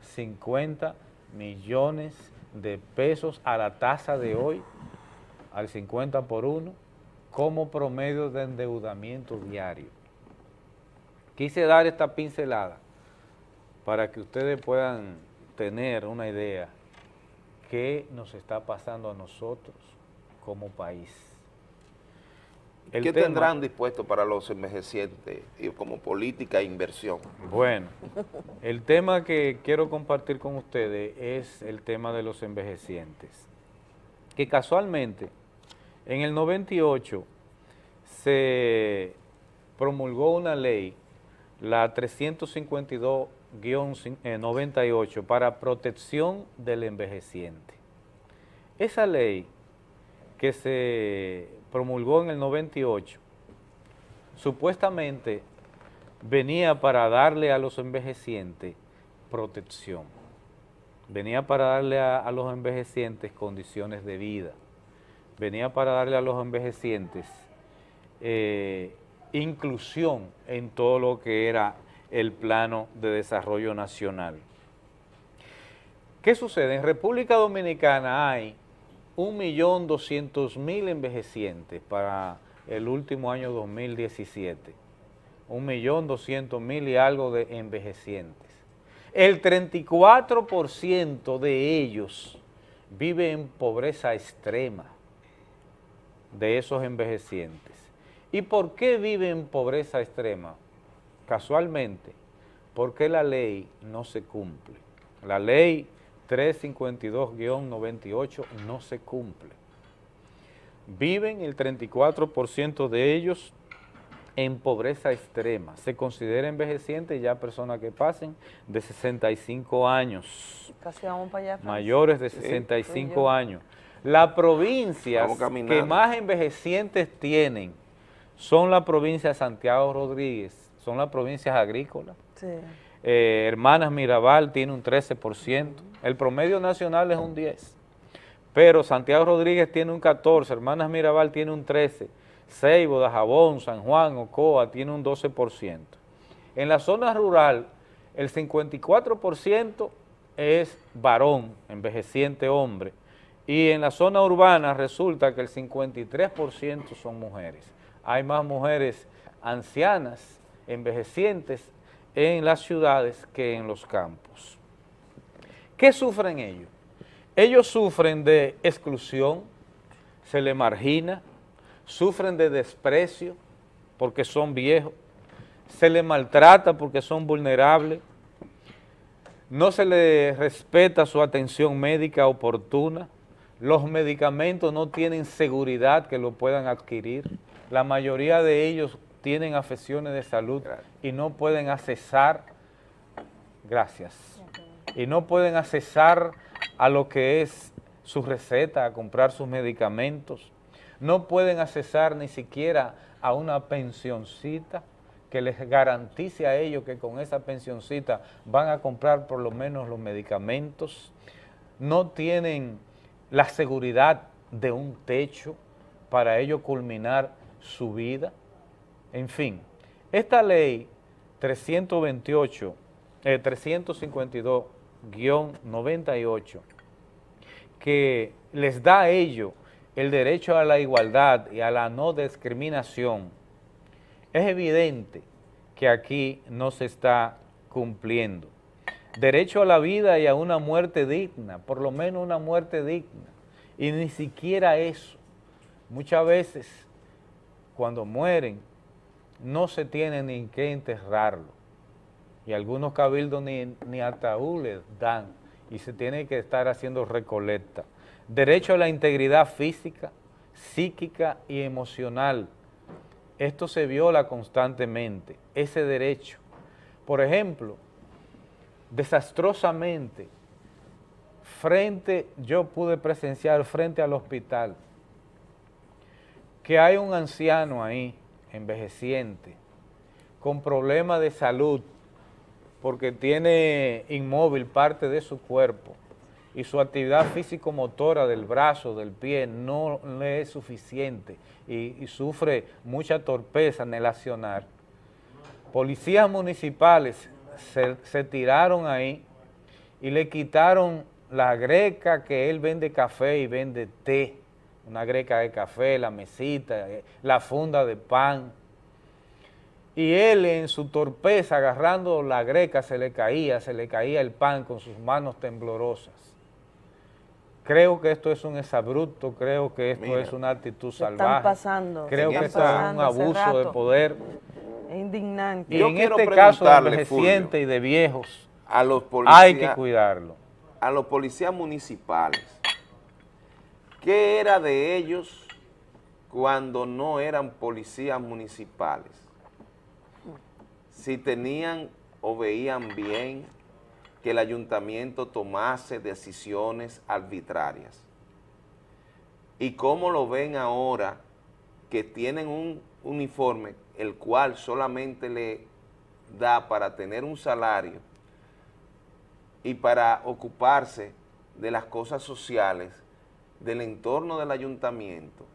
cincuenta millones de pesos a la tasa de hoy, al cincuenta por uno, como promedio de endeudamiento diario. Quise dar esta pincelada para que ustedes puedan tener una idea qué nos está pasando a nosotros como país. El ¿Qué tema, tendrán dispuesto para los envejecientes como política e inversión? Bueno, el tema que quiero compartir con ustedes es el tema de los envejecientes, que casualmente En el noventa y ocho se promulgó una ley, la trescientos cincuenta y dos guion noventa y ocho, para protección del envejeciente. Esa ley que se promulgó en el noventa y ocho, supuestamente venía para darle a los envejecientes protección, venía para darle a, a los envejecientes condiciones de vida, venía para darle a los envejecientes eh, inclusión en todo lo que era el plano de desarrollo nacional. ¿Qué sucede? En República Dominicana hay un millón doscientos mil envejecientes para el último año dos mil diecisiete. un millón doscientos mil y algo de envejecientes. El treinta y cuatro por ciento de ellos vive en pobreza extrema, de esos envejecientes. ¿Y por qué vive en pobreza extrema? Casualmente, porque la ley no se cumple. La ley trescientos cincuenta y dos guion noventa y ocho no se cumple. Viven el treinta y cuatro por ciento de ellos en pobreza extrema. Se considera envejeciente ya personas que pasen de sesenta y cinco años. Casi vamos para allá. Mayores de sesenta y cinco sí, años. Las provincias que más envejecientes tienen son la provincia de Santiago Rodríguez, son las provincias agrícolas. Sí. Eh, Hermanas Mirabal tiene un trece por ciento, el promedio nacional es un diez por ciento, pero Santiago Rodríguez tiene un catorce por ciento, Hermanas Mirabal tiene un trece por ciento, Ceibo, Dajabón, San Juan, Ocoa tiene un doce por ciento. En la zona rural, el cincuenta y cuatro por ciento es varón, envejeciente hombre, y en la zona urbana resulta que el cincuenta y tres por ciento son mujeres. Hay más mujeres ancianas, envejecientes, en las ciudades que en los campos. ¿Qué sufren ellos? Ellos sufren de exclusión, se les margina, sufren de desprecio porque son viejos, se les maltrata porque son vulnerables, no se les respeta su atención médica oportuna, los medicamentos no tienen seguridad que lo puedan adquirir, la mayoría de ellos tienen afecciones de salud y no pueden accesar, gracias, y no pueden accesar a lo que es su receta, a comprar sus medicamentos, no pueden accesar ni siquiera a una pensioncita que les garantice a ellos que con esa pensioncita van a comprar por lo menos los medicamentos, no tienen la seguridad de un techo para ellos culminar su vida. En fin, esta ley trescientos cincuenta y dos guion noventa y ocho, que les da a ellos el derecho a la igualdad y a la no discriminación, es evidente que aquí no se está cumpliendo. Derecho a la vida y a una muerte digna, por lo menos una muerte digna, y ni siquiera eso. Muchas veces, cuando mueren, no se tiene ni que enterrarlo, y algunos cabildos ni, ni ataúd les dan, y se tiene que estar haciendo recolecta. Derecho a la integridad física, psíquica y emocional, esto se viola constantemente, ese derecho. Por ejemplo, desastrosamente, frente, yo pude presenciar frente al hospital, que hay un anciano ahí, envejeciente, con problemas de salud, porque tiene inmóvil parte de su cuerpo y su actividad físico-motora del brazo, del pie, no le es suficiente y, y sufre mucha torpeza en el accionar. Policías municipales se, se tiraron ahí y le quitaron la greca que él vende café y vende té. Una greca de café, la mesita, la funda de pan. Y él en su torpeza, agarrando la greca, se le caía, se le caía el pan con sus manos temblorosas. Creo que esto es un exabrupto, creo que esto Mira, es una actitud salvaje. Están pasando. Creo que esto es un abuso de poder. Es indignante. Y Yo en este caso de envejecientes y de viejos, a los policías, hay que cuidarlo. A los policías municipales, ¿qué era de ellos cuando no eran policías municipales, si tenían o veían bien que el ayuntamiento tomase decisiones arbitrarias. Y cómo lo ven ahora, que tienen un uniforme el cual solamente le da para tener un salario y para ocuparse de las cosas sociales, del entorno del ayuntamiento,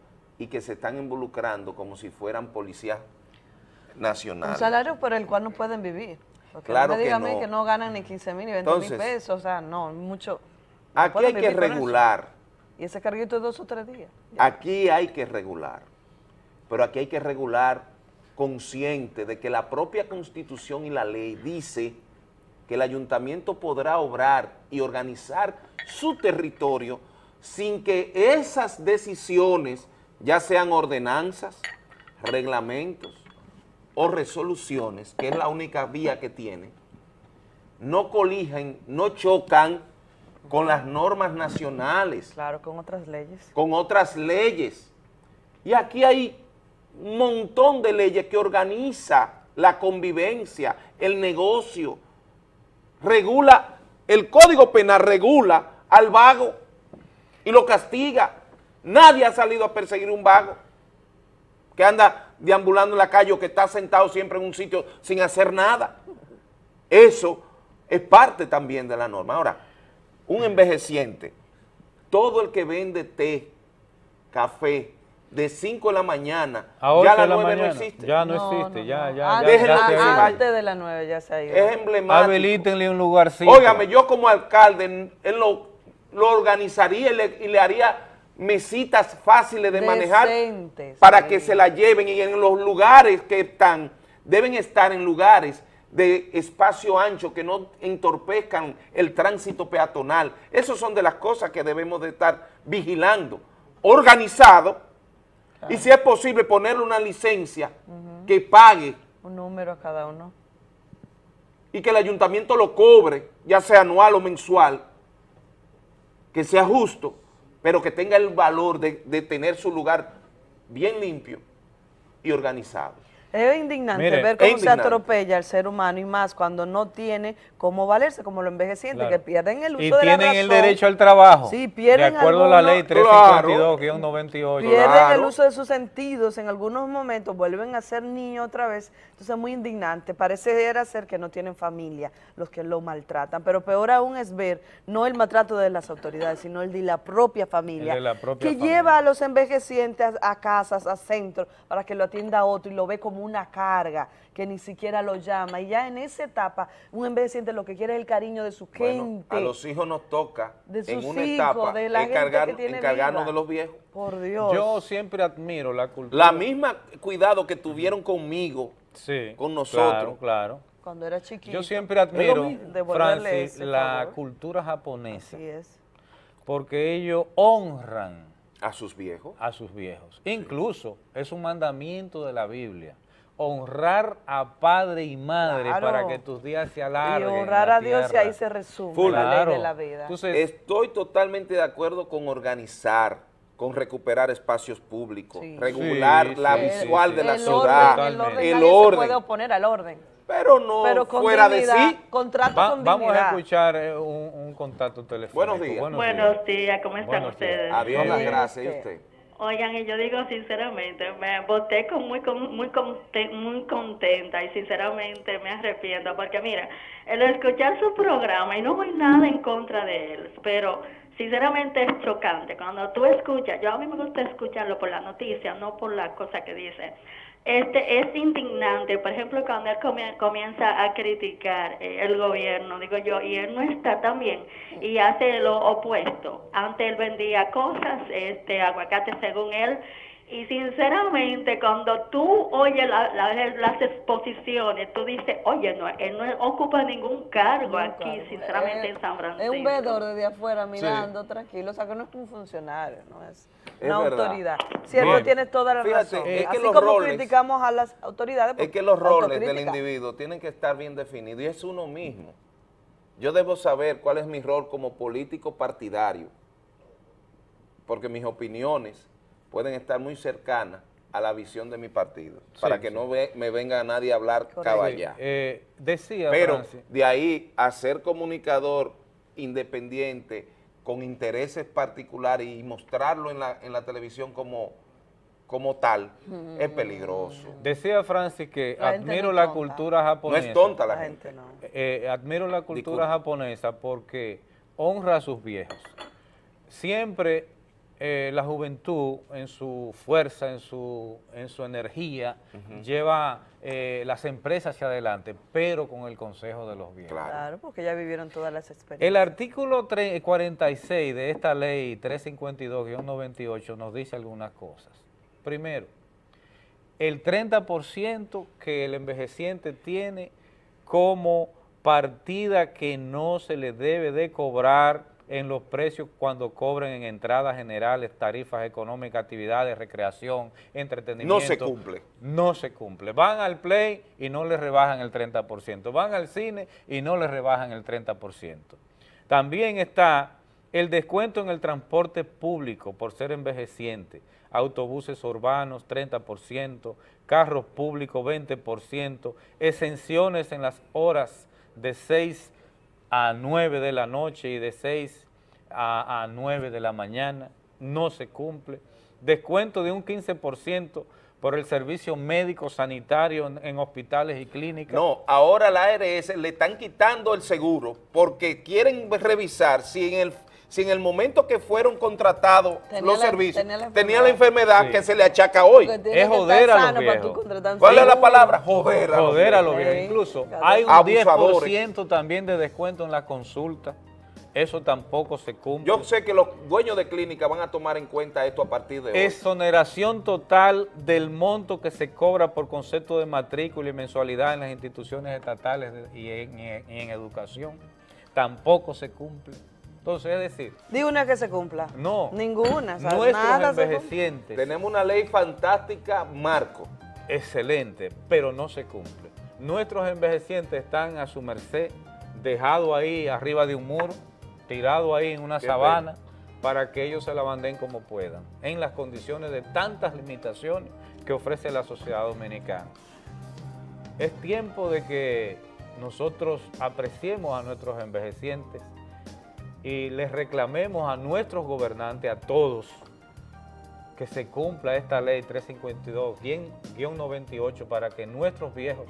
y que se están involucrando como si fueran policías nacionales. Un salario por el cual no pueden vivir. Porque claro que dígame no. que no ganan ni quince mil ni veinte mil pesos, o sea, no, mucho. No aquí hay que regular. Y ese carguito es dos o tres días. Ya. Aquí hay que regular, pero aquí hay que regular consciente de que la propia Constitución y la ley dice que el ayuntamiento podrá obrar y organizar su territorio sin que esas decisiones, ya sean ordenanzas, reglamentos o resoluciones, que es la única vía que tiene, no coligen, no chocan con las normas nacionales. Claro, con otras leyes. Con otras leyes. Y aquí hay un montón de leyes que organiza la convivencia, el negocio, regula, el Código Penal regula al vago y lo castiga. Nadie ha salido a perseguir un vago que anda deambulando en la calle o que está sentado siempre en un sitio sin hacer nada. Eso es parte también de la norma. Ahora, un envejeciente, todo el que vende té, café, de cinco de la mañana, ya la nueve no existe. Ya no, no existe, no, ya, no. ya, ah, ya, ya, ya se Antes de la nueve ya se ha ido. Es emblemático. Habilítenle un lugarcito. Óigame, yo como alcalde, él lo, lo organizaría y le, y le haría mesitas fáciles de manejar para que se la lleven, y en los lugares que están, deben estar en lugares de espacio ancho que no entorpezcan el tránsito peatonal. Esas son de las cosas que debemos de estar vigilando, organizado, claro. Y si es posible ponerle una licencia uh-huh. que pague. Un número a cada uno. Y que el ayuntamiento lo cobre, ya sea anual o mensual, que sea justo, pero que tenga el valor de, de tener su lugar bien limpio y organizado. Es indignante Miren, ver cómo indignante. se atropella al ser humano, y más cuando no tiene cómo valerse, como los envejecientes, claro. que pierden el uso y de la razón. Y tienen el derecho al trabajo. Sí, pierden. De acuerdo algunos, a la ley trescientos cincuenta y dos guión noventa y ocho. Claro, pierden claro. el uso de sus sentidos, en algunos momentos vuelven a ser niños otra vez. Entonces es muy indignante, pareciera ser que no tienen familia los que lo maltratan, pero peor aún es ver, no el maltrato de las autoridades, sino el de la propia familia, de la propia que familia. lleva a los envejecientes a, a casas, a centros, para que lo atienda otro y lo ve como una carga, que ni siquiera lo llama, y ya en esa etapa un envejeciente lo que quiere es el cariño de su bueno, gente. A los hijos nos toca de en una hijos, etapa de la encargar, gente que encargarnos vida. de los viejos. Por Dios. Yo siempre admiro la cultura. La misma cuidado que tuvieron conmigo, sí, con nosotros. Claro, claro. Cuando era chiquito. Yo siempre admiro, Francis, ese, la cultura japonesa. Así es. Porque ellos honran a sus viejos. A sus viejos. Sí. Incluso es un mandamiento de la Biblia. Honrar a padre y madre claro. para que tus días se alarguen. Y honrar a Dios, y ahí se resume Full. la claro. ley de la vida. Entonces, estoy totalmente de acuerdo con organizar, con recuperar espacios públicos, sí. regular sí, la sí, visual sí, de sí. la el ciudad, orden, el orden. El orden. Se puede oponer al orden. Pero no Pero fuera dignidad, de sí. Contrato Va, con vamos dignidad. a escuchar un, un contacto telefónico. Buenos días. Buenos, Buenos días. días, ¿cómo están Buenos ustedes? Adiós, las gracias. ¿Y usted? Oigan, y yo digo sinceramente, me voté con muy, con, muy, conte, muy contenta y sinceramente me arrepiento, porque mira, el escuchar su programa, y no voy nada en contra de él, pero sinceramente es chocante. Cuando tú escuchas, yo a mí me gusta escucharlo por la noticia, no por la cosa que dice. Este, es indignante, por ejemplo, cuando él comienza a criticar eh, el gobierno, digo yo, y él no está tan bien, y hace lo opuesto. Antes él vendía cosas, este aguacate según él, y sinceramente cuando tú oyes la, la, las exposiciones, tú dices, oye, no, él no ocupa ningún cargo nunca. aquí, sinceramente, eh, en San Francisco. Es un veedor desde afuera mirando, sí. tranquilo, o sea que no es un funcionario, no es... Una es autoridad. Cierto, tienes toda la Fíjate, razón. Es que Así los como roles, criticamos a las autoridades. Es que los roles del individuo tienen que estar bien definidos, y es uno mismo. Yo debo saber cuál es mi rol como político partidario, porque mis opiniones pueden estar muy cercanas a la visión de mi partido, sí, para que sí. no ve, me venga nadie a hablar caballá. Eh, decía Pero Francis. de ahí a ser comunicador independiente con intereses particulares y mostrarlo en la, en la televisión como, como tal, mm. es peligroso. Decía Francis que la admiro no la tonta. cultura japonesa. No es tonta la, la gente. gente no. eh, admiro la cultura Disculpa. japonesa porque honra a sus viejos. Siempre eh, la juventud en su fuerza, en su, en su energía, uh-huh. lleva eh, las empresas hacia adelante, pero con el consejo de los viejos. Claro, claro, porque ya vivieron todas las experiencias. El artículo cuarenta y seis de esta ley trescientos cincuenta y dos guion noventa y ocho nos dice algunas cosas. Primero, el treinta por ciento que el envejeciente tiene como partida que no se le debe de cobrar en los precios cuando cobren en entradas generales, tarifas económicas, actividades, recreación, entretenimiento. No se cumple. No se cumple. Van al play y no le rebajan el treinta por ciento. Van al cine y no le rebajan el treinta por ciento. También está el descuento en el transporte público por ser envejeciente. Autobuses urbanos, treinta por ciento. Carros públicos, veinte por ciento. Exenciones en las horas de seis a nueve de la noche y de seis a nueve de la mañana, no se cumple. Descuento de un quince por ciento por el servicio médico sanitario en, en hospitales y clínicas. No, ahora la A R S le están quitando el seguro porque quieren revisar si en el, si en el momento que fueron contratados los la, servicios tenía la, tenía la enfermedad sí. que se le achaca hoy. Es joder a los viejos. ¿Cuál es la palabra? Joder a los viejos. Joder a los viejos. Incluso hay un Abusadores. diez por ciento también de descuento en la consulta. Eso tampoco se cumple. Yo sé que los dueños de clínica van a tomar en cuenta esto a partir de hoy. Exoneración total del monto que se cobra por concepto de matrícula y mensualidad en las instituciones estatales y en, y en educación. Tampoco se cumple. Entonces, es decir... Di una que se cumpla. No. Ninguna. O sea, nada envejecientes. Tenemos una ley fantástica, Marco. Excelente, pero no se cumple. Nuestros envejecientes están a su merced, dejados ahí arriba de un muro, tirados ahí en una sabana, para que ellos se la banden como puedan, en las condiciones de tantas limitaciones que ofrece la sociedad dominicana. Es tiempo de que nosotros apreciemos a nuestros envejecientes y les reclamemos a nuestros gobernantes, a todos, que se cumpla esta ley trescientos cincuenta y dos guion noventa y ocho para que nuestros viejos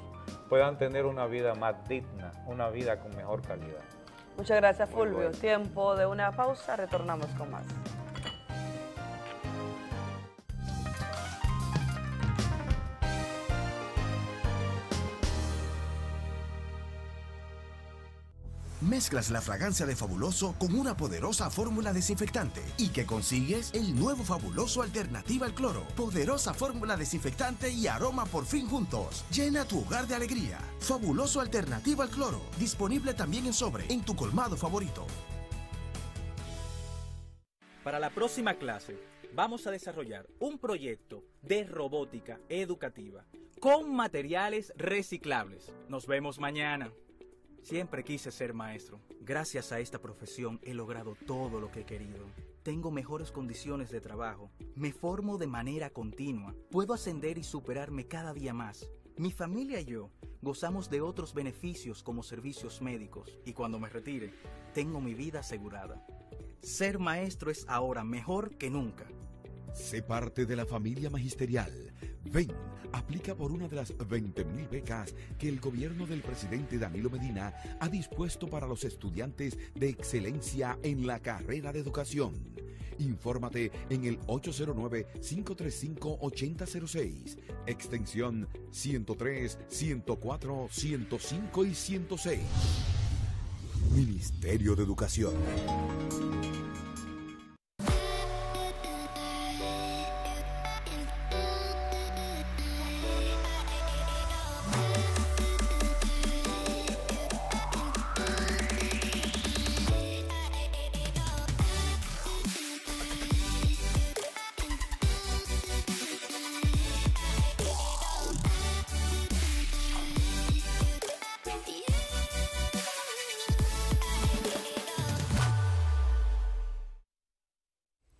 puedan tener una vida más digna, una vida con mejor calidad. Muchas gracias, Fulvio. Bueno. Tiempo de una pausa, retornamos con más. Mezclas la fragancia de Fabuloso con una poderosa fórmula desinfectante y que consigues el nuevo Fabuloso Alternativa al Cloro. Poderosa fórmula desinfectante y aroma por fin juntos. Llena tu hogar de alegría. Fabuloso Alternativa al Cloro. Disponible también en sobre en tu colmado favorito. Para la próxima clase vamos a desarrollar un proyecto de robótica educativa con materiales reciclables. Nos vemos mañana. Siempre quise ser maestro. Gracias a esta profesión he logrado todo lo que he querido. Tengo mejores condiciones de trabajo. Me formo de manera continua. Puedo ascender y superarme cada día más. Mi familia y yo gozamos de otros beneficios como servicios médicos. Y cuando me retire, tengo mi vida asegurada. Ser maestro es ahora mejor que nunca. Sé parte de la familia magisterial. Ven, aplica por una de las veinte mil becas que el gobierno del presidente Danilo Medina ha dispuesto para los estudiantes de excelencia en la carrera de educación. Infórmate en el ocho cero nueve, cinco tres cinco, ocho cero cero seis, extensión ciento tres, ciento cuatro, ciento cinco y ciento seis. Ministerio de Educación.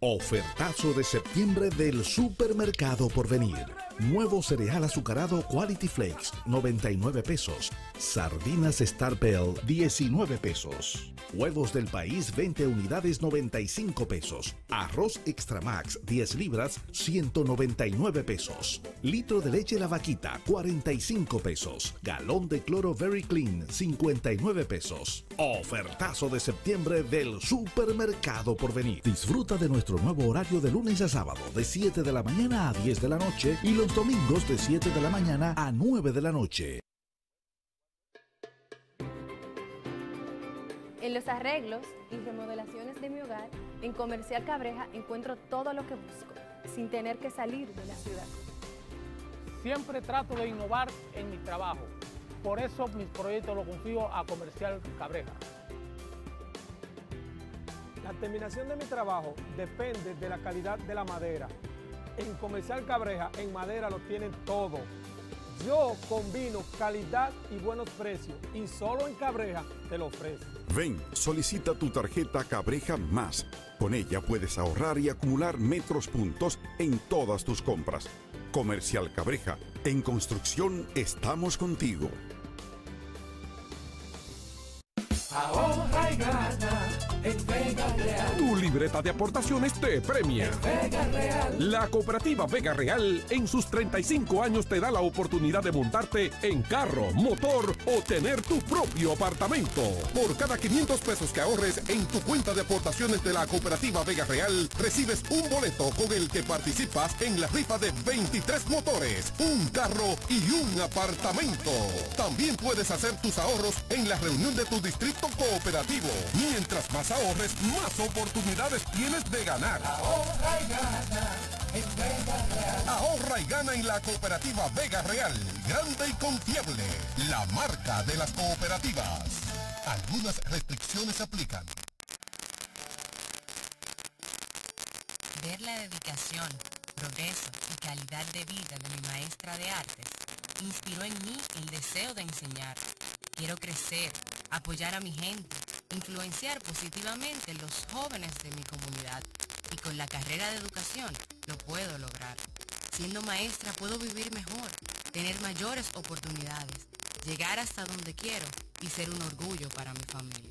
Ofertazo de septiembre del Supermercado Porvenir. Nuevo cereal azucarado Quality Flakes, noventa y nueve pesos. Sardinas Star Bell, diecinueve pesos. Huevos del País, veinte unidades, noventa y cinco pesos. Arroz Extra Max, diez libras, ciento noventa y nueve pesos. Litro de leche La Vaquita, cuarenta y cinco pesos. Galón de cloro Very Clean, cincuenta y nueve pesos. Ofertazo de septiembre del Supermercado Porvenir. Disfruta de nuestro nuevo horario de lunes a sábado, de siete de la mañana a diez de la noche y los domingos de siete de la mañana a nueve de la noche. En los arreglos y remodelaciones de mi hogar, en Comercial Cabreja encuentro todo lo que busco, sin tener que salir de la ciudad. Siempre trato de innovar en mi trabajo, por eso mis proyectos los confío a Comercial Cabreja. La terminación de mi trabajo depende de la calidad de la madera. En Comercial Cabreja, en madera lo tienen todo. Yo combino calidad y buenos precios y solo en Cabreja te lo ofrezco. Ven, solicita tu tarjeta Cabreja Más. Con ella puedes ahorrar y acumular metros puntos en todas tus compras. Comercial Cabreja, en construcción estamos contigo. Ahorra y gana en Vega Real. Tu libreta de aportaciones te premia. Vega Real. La cooperativa Vega Real en sus treinta y cinco años te da la oportunidad de montarte en carro, motor o tener tu propio apartamento. Por cada quinientos pesos que ahorres en tu cuenta de aportaciones de la cooperativa Vega Real, recibes un boleto con el que participas en la rifa de veintitrés motores, un carro y un apartamento. También puedes hacer tus ahorros en la reunión de tu distrito cooperativo. Mientras más ahorres, más oportunidades tienes de ganar. Ahorra y gana en Vega Real. Ahorra y gana en la cooperativa Vega Real. Grande y confiable. La marca de las cooperativas. Algunas restricciones aplican. Ver la dedicación, progreso y calidad de vida de mi maestra de artes inspiró en mí el deseo de enseñar. Quiero crecer, apoyar a mi gente, influenciar positivamente los jóvenes de mi comunidad, y con la carrera de educación lo puedo lograr. Siendo maestra puedo vivir mejor, tener mayores oportunidades, llegar hasta donde quiero y ser un orgullo para mi familia.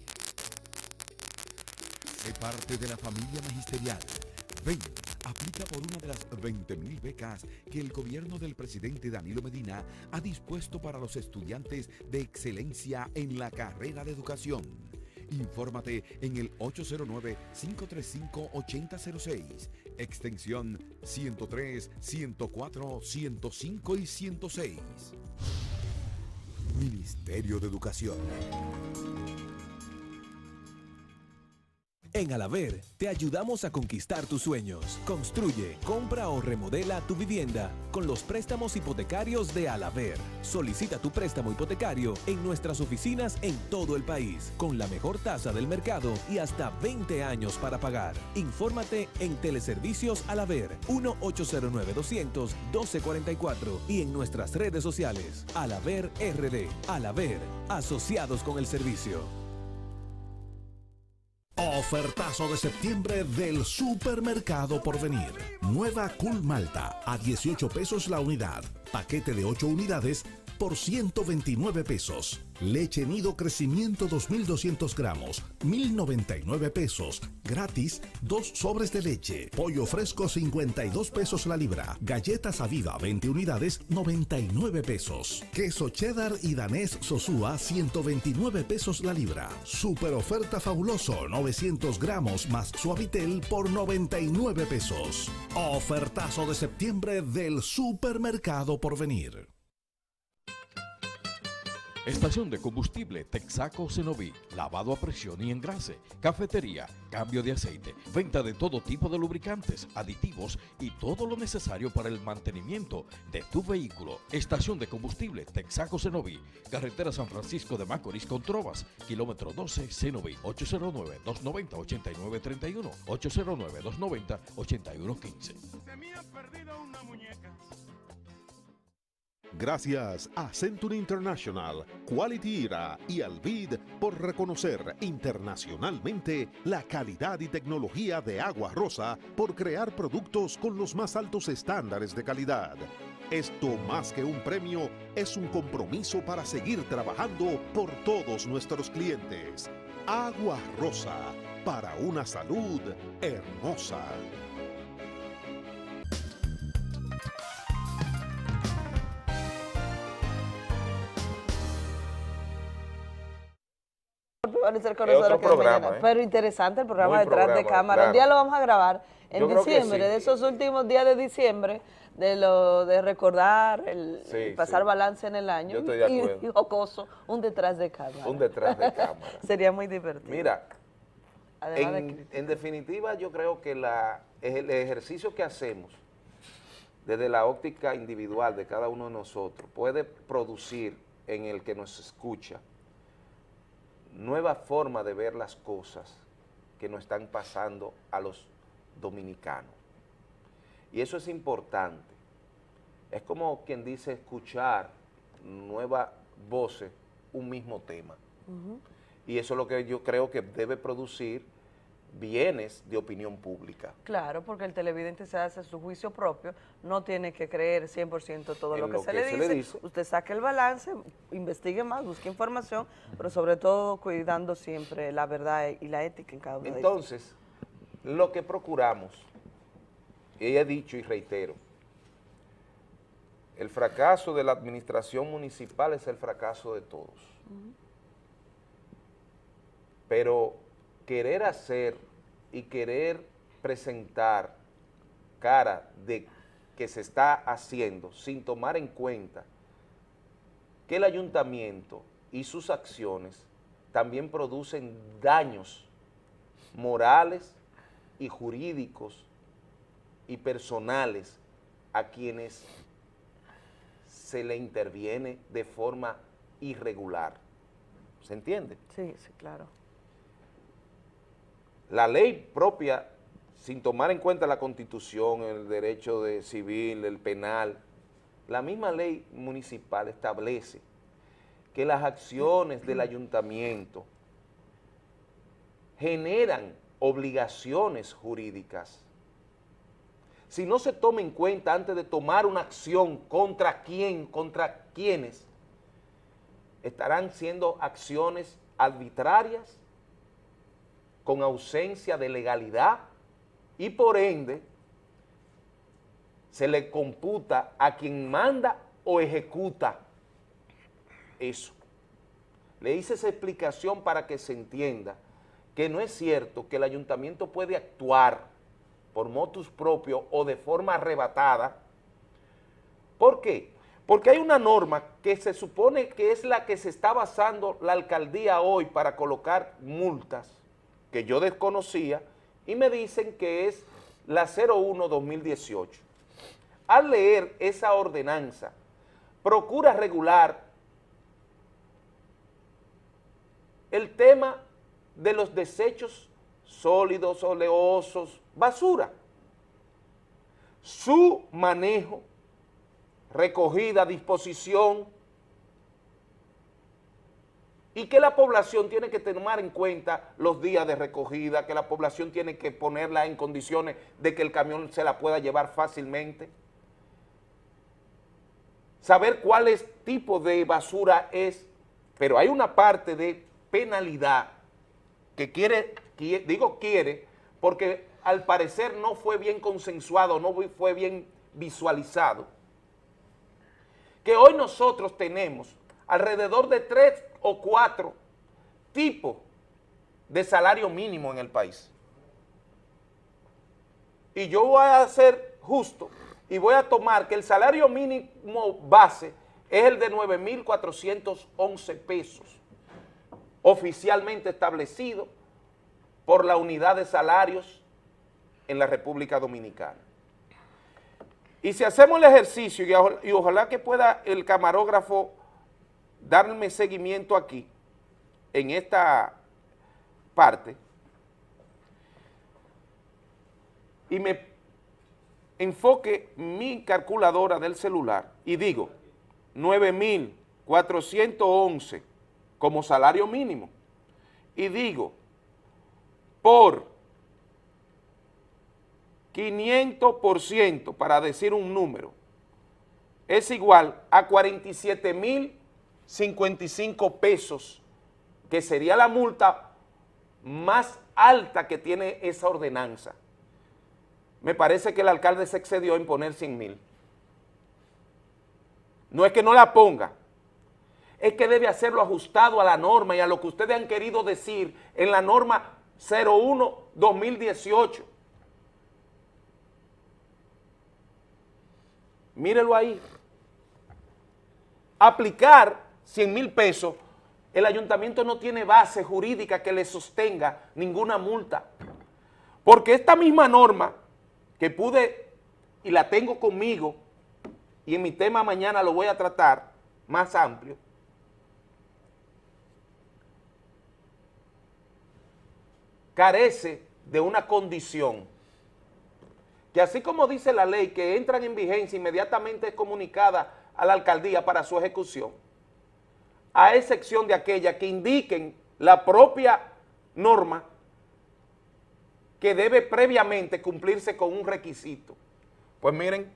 Sé parte de la familia magisterial. Ven, aplica por una de las veinte mil becas que el gobierno del presidente Danilo Medina ha dispuesto para los estudiantes de excelencia en la carrera de educación. Infórmate en el ocho cero nueve, cinco tres cinco, ocho cero cero seis, extensión ciento tres, ciento cuatro, ciento cinco y ciento seis. Ministerio de Educación. En Alaver, te ayudamos a conquistar tus sueños. Construye, compra o remodela tu vivienda con los préstamos hipotecarios de Alaver. Solicita tu préstamo hipotecario en nuestras oficinas en todo el país, con la mejor tasa del mercado y hasta veinte años para pagar. Infórmate en Teleservicios Alaver, uno, ocho cero nueve, doscientos, doce cuarenta y cuatro y en nuestras redes sociales. Alaver R D, Alaver, asociados con el servicio. Ofertazo de septiembre del Supermercado Porvenir. Nueva Cool Malta a dieciocho pesos la unidad. Paquete de ocho unidades por ciento veintinueve pesos. Leche Nido Crecimiento dos mil doscientos gramos, mil noventa y nueve pesos. Gratis, dos sobres de leche. Pollo fresco, cincuenta y dos pesos la libra. Galletas Aviva, veinte unidades, noventa y nueve pesos. Queso cheddar y danés Sosúa, ciento veintinueve pesos la libra. Super oferta Fabuloso, novecientos gramos más Suavitel por noventa y nueve pesos. Ofertazo de septiembre del Supermercado Porvenir. Estación de combustible Texaco Cenoví, lavado a presión y engrase, cafetería, cambio de aceite, venta de todo tipo de lubricantes, aditivos y todo lo necesario para el mantenimiento de tu vehículo. Estación de combustible Texaco Cenoví, carretera San Francisco de Macorís con Trovas, kilómetro doce Cenoví, ocho cero nueve, dos noventa, ochenta y nueve treinta y uno, ocho cero nueve, dos noventa, ochenta y uno quince. Se me ha perdido una muñeca. Gracias a Century International, Quality Era y al B I D por reconocer internacionalmente la calidad y tecnología de Agua Rosa por crear productos con los más altos estándares de calidad. Esto, más que un premio, es un compromiso para seguir trabajando por todos nuestros clientes. Agua Rosa, para una salud hermosa. Con otro programa, eh. Pero interesante el programa Muy detrás programa, de cámara. Claro. Un día lo vamos a grabar en Yo diciembre, sí. de esos últimos días de diciembre, de lo de recordar, el, sí, el pasar sí. balance en el año. Yo estoy de acuerdo. Y, y jocoso, un detrás de cámara. Un detrás de cámara. Sería muy divertido. Mira, en, de en definitiva yo creo que la, el ejercicio que hacemos desde la óptica individual de cada uno de nosotros puede producir en el que nos escucha nueva forma de ver las cosas que nos están pasando a los dominicanos. Y eso es importante. Es como quien dice escuchar nuevas voces, un mismo tema. Uh-huh. Y eso es lo que yo creo que debe producir bienes de opinión pública. Claro, porque el televidente se hace su juicio propio, no tiene que creer cien por ciento todo lo que, lo que se, le, se dice. le dice. Usted saque el balance, investigue más, busque información, pero sobre todo cuidando siempre la verdad y la ética en cada uno de ellos. Entonces, lo que procuramos, y he dicho y reitero, el fracaso de la administración municipal es el fracaso de todos. Uh-huh. Pero querer hacer y querer presentar cara de que se está haciendo sin tomar en cuenta que el ayuntamiento y sus acciones también producen daños morales y jurídicos y personales a quienes se le interviene de forma irregular. ¿Se entiende? Sí, sí, claro. La ley propia, sin tomar en cuenta la Constitución, el derecho de civil, el penal, la misma ley municipal establece que las acciones del ayuntamiento generan obligaciones jurídicas. Si no se toma en cuenta antes de tomar una acción contra quién, contra quiénes, estarán siendo acciones arbitrarias, con ausencia de legalidad, y por ende se le computa a quien manda o ejecuta eso. Le hice esa explicación para que se entienda que no es cierto que el ayuntamiento puede actuar por motus propio o de forma arrebatada. ¿Por qué? Porque hay una norma que se supone que es la que se está basando la alcaldía hoy para colocar multas, que yo desconocía, y me dicen que es la cero uno dos mil dieciocho. Al leer esa ordenanza, procura regular el tema de los desechos sólidos, oleosos, basura, su manejo, recogida, disposición, y que la población tiene que tomar en cuenta los días de recogida, que la población tiene que ponerla en condiciones de que el camión se la pueda llevar fácilmente. Saber cuáles tipos de basura es, pero hay una parte de penalidad que quiere, quiere, digo quiere, porque al parecer no fue bien consensuado, no fue bien visualizado, que hoy nosotros tenemos alrededor de tres o cuatro tipos de salario mínimo en el país. Y yo voy a ser justo y voy a tomar que el salario mínimo base es el de nueve mil cuatrocientos once pesos, oficialmente establecido por la unidad de salarios en la República Dominicana. Y si hacemos el ejercicio, y, oj- y ojalá que pueda el camarógrafo darme seguimiento aquí, en esta parte, y me enfoque mi calculadora del celular, y digo, nueve mil cuatrocientos once como salario mínimo. Y digo, por quinientos por ciento, para decir un número, es igual a cuarenta y siete mil cincuenta y cinco pesos, que sería la multa más alta que tiene esa ordenanza. Me parece que el alcalde se excedió en poner cien mil. No es que no la ponga, es que debe hacerlo ajustado a la norma y a lo que ustedes han querido decir en la norma cero uno guión dos mil dieciocho. Mírelo ahí. Aplicar cien mil pesos, el ayuntamiento no tiene base jurídica que le sostenga ninguna multa. Porque esta misma norma que pude, y la tengo conmigo, y en mi tema mañana lo voy a tratar más amplio, carece de una condición, que así como dice la ley que entran en vigencia inmediatamente es comunicada a la alcaldía para su ejecución, a excepción de aquella que indiquen la propia norma que debe previamente cumplirse con un requisito. Pues miren,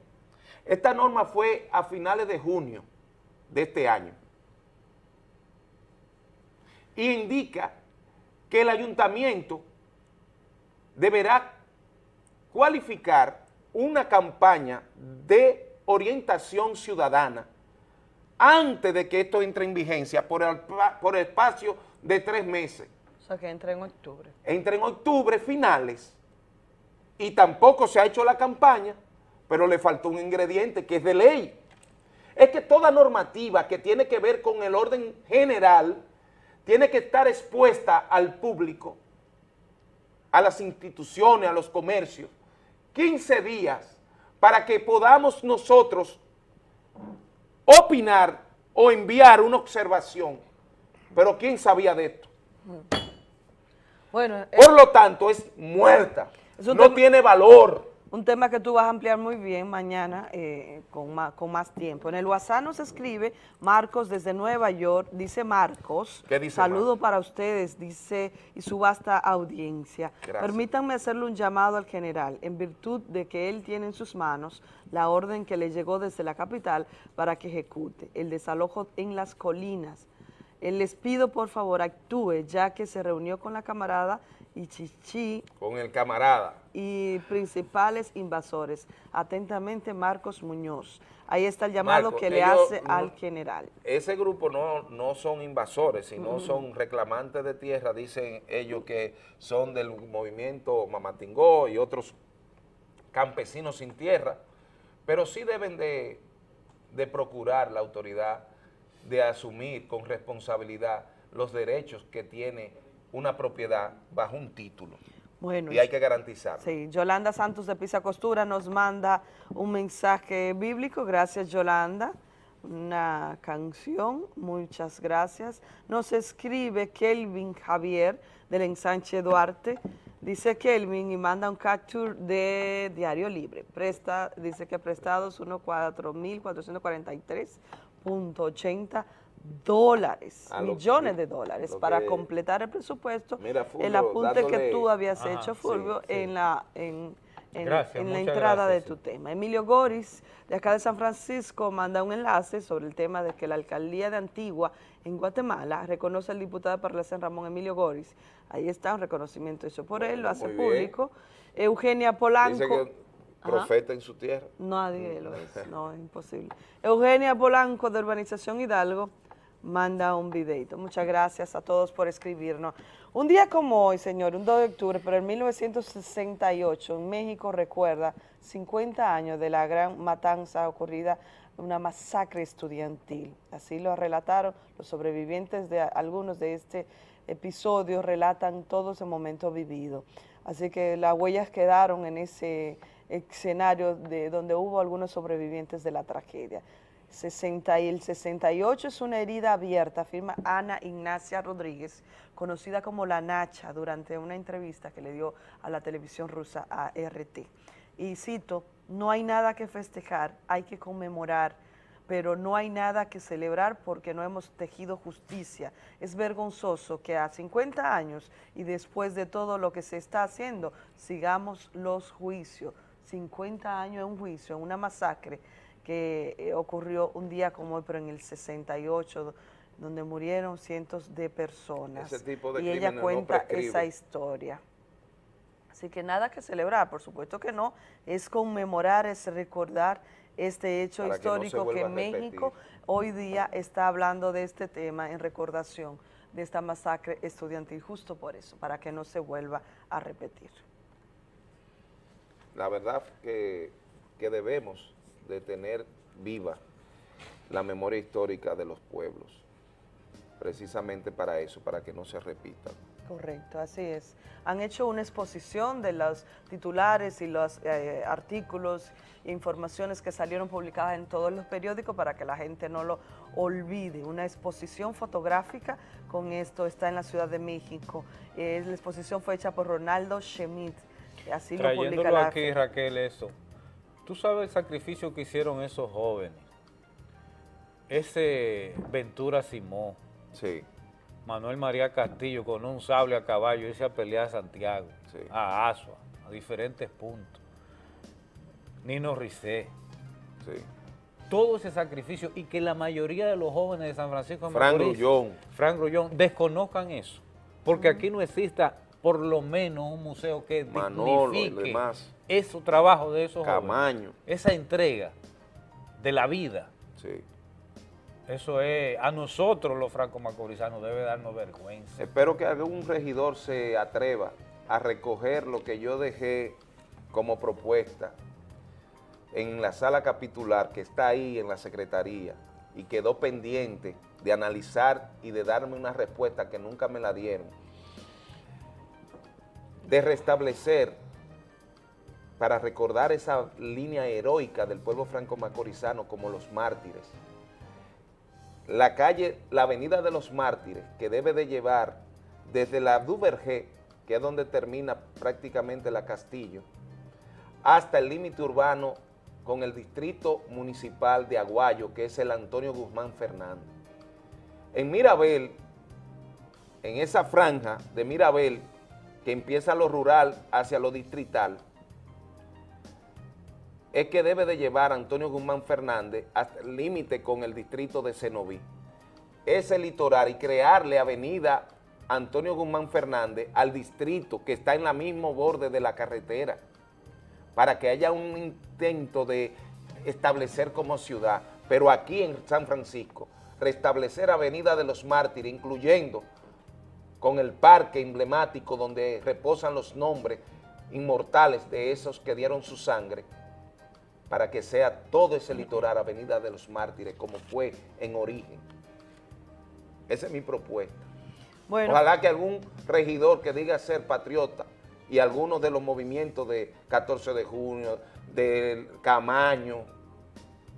esta norma fue a finales de junio de este año y indica que el ayuntamiento deberá cualificar una campaña de orientación ciudadana antes de que esto entre en vigencia por el, por el espacio de tres meses. O sea, que entra en octubre. Entra en octubre finales, y tampoco se ha hecho la campaña, pero le faltó un ingrediente que es de ley. Es que toda normativa que tiene que ver con el orden general tiene que estar expuesta al público, a las instituciones, a los comercios, quince días para que podamos nosotros opinar o enviar una observación. Pero ¿quién sabía de esto? Bueno, por eh, lo tanto es muerta, es no tema, tiene valor. Un tema que tú vas a ampliar muy bien mañana eh, con, más, con más tiempo. En el WhatsApp nos escribe Marcos desde Nueva York, dice Marcos, ¿qué dice, saludo Marcos? Para ustedes, dice, y su vasta audiencia. Gracias. Permítanme hacerle un llamado al general, en virtud de que él tiene en sus manos la orden que le llegó desde la capital para que ejecute el desalojo en las colinas. Les pido por favor actúe, ya que se reunió con la camarada y Chichi. Con el camarada. Y principales invasores. Atentamente, Marcos Muñoz. Ahí está el llamado Marcos, que le hace no, al general. Ese grupo no, no son invasores, sino uh-huh. son reclamantes de tierra. Dicen ellos que son del movimiento Mamatingó y otros campesinos sin tierra, pero sí deben de, de procurar la autoridad de asumir con responsabilidad los derechos que tiene una propiedad bajo un título. Bueno, y hay que garantizarlo. Sí, Yolanda Santos de Pisa Costura nos manda un mensaje bíblico. Gracias, Yolanda. Una canción, muchas gracias. Nos escribe Kelvin Javier del Ensanche Duarte. Dice Kelvin y manda un capture de Diario Libre. Presta, dice que prestados catorce mil cuatrocientos cuarenta y tres. punto ochenta dólares, millones que, de dólares para que, completar el presupuesto. Mira, Fulvio, el apunte dándole, que tú habías ajá, hecho, Fulvio, sí, sí. en la en, en, gracias, en la entrada gracias, de tu sí. tema. Emilio Goris, de acá de San Francisco, manda un enlace sobre el tema de que la alcaldía de Antigua, en Guatemala, reconoce al diputado de Parlacén Ramón Emilio Goris. Ahí está un reconocimiento hecho por bueno, él, lo hace público. Bien. Eugenia Polanco. Ajá. Profeta en su tierra. Nadie lo es, no, es imposible. Eugenia Polanco de Urbanización Hidalgo manda un videito. Muchas gracias a todos por escribirnos. Un día como hoy, señor, un dos de octubre, pero en mil novecientos sesenta y ocho, en México recuerda cincuenta años de la gran matanza ocurrida, una masacre estudiantil. Así lo relataron los sobrevivientes de algunos de este episodio, relatan todo ese momento vivido. Así que las huellas quedaron en ese escenario de donde hubo algunos sobrevivientes de la tragedia. sesenta y el sesenta y ocho es una herida abierta, afirma Ana Ignacia Rodríguez, conocida como La Nacha, durante una entrevista que le dio a la televisión rusa A R T. Y cito, no hay nada que festejar, hay que conmemorar, pero no hay nada que celebrar porque no hemos tejido justicia. Es vergonzoso que a cincuenta años y después de todo lo que se está haciendo, sigamos los juicios. cincuenta años en un juicio, en una masacre que ocurrió un día como hoy, pero en el sesenta y ocho, donde murieron cientos de personas. Ese tipo de y ella cuenta no esa historia. Así que nada que celebrar, por supuesto que no, es conmemorar, es recordar este hecho Para histórico que, no que México hoy día está hablando de este tema en recordación de esta masacre estudiantil, justo por eso, para que no se vuelva a repetir. La verdad que, que debemos de tener viva la memoria histórica de los pueblos, precisamente para eso, para que no se repitan. Correcto, así es. Han hecho una exposición de los titulares y los eh, artículos e informaciones que salieron publicadas en todos los periódicos para que la gente no lo olvide. Una exposición fotográfica con esto está en la Ciudad de México. Eh, la exposición fue hecha por Ronaldo Schmidt. Así lo publica la... Trayéndolo aquí, Raquel, eso. Tú sabes el sacrificio que hicieron esos jóvenes. Ese Ventura Simón. Sí. Manuel María Castillo con un sable a caballo, irse a pelear a Santiago, sí, a Asua, a diferentes puntos. Nino Ricé. Sí. Todo ese sacrificio y que la mayoría de los jóvenes de San Francisco de Macorís, Fran Grullón. Fran Grullón, desconozcan eso. Porque aquí no exista por lo menos un museo que Manolo, dignifique ese trabajo de esos Camaño. jóvenes. Esa entrega de la vida. Sí. Eso es, a nosotros los franco-macorizanos debe darnos vergüenza. Espero que algún regidor se atreva a recoger lo que yo dejé como propuesta en la sala capitular que está ahí en la secretaría y quedó pendiente de analizar y de darme una respuesta que nunca me la dieron. De restablecer, para recordar esa línea heroica del pueblo franco-macorizano como los mártires, la calle, la avenida de los Mártires, que debe de llevar desde la Duvergé, que es donde termina prácticamente la Castillo, hasta el límite urbano con el distrito municipal de Aguayo, que es el Antonio Guzmán Fernández. En Mirabel, en esa franja de Mirabel, que empieza lo rural hacia lo distrital, es que debe de llevar a Antonio Guzmán Fernández hasta el límite con el distrito de Cenoví. Ese litoral y crearle avenida Antonio Guzmán Fernández al distrito que está en el mismo borde de la carretera, para que haya un intento de establecer como ciudad, pero aquí en San Francisco, restablecer avenida de los Mártires, incluyendo con el parque emblemático donde reposan los nombres inmortales de esos que dieron su sangre, para que sea todo ese litoral, avenida de los Mártires, como fue en origen. Esa es mi propuesta. Bueno, ojalá que algún regidor que diga ser patriota y algunos de los movimientos de catorce de junio, del Camaño,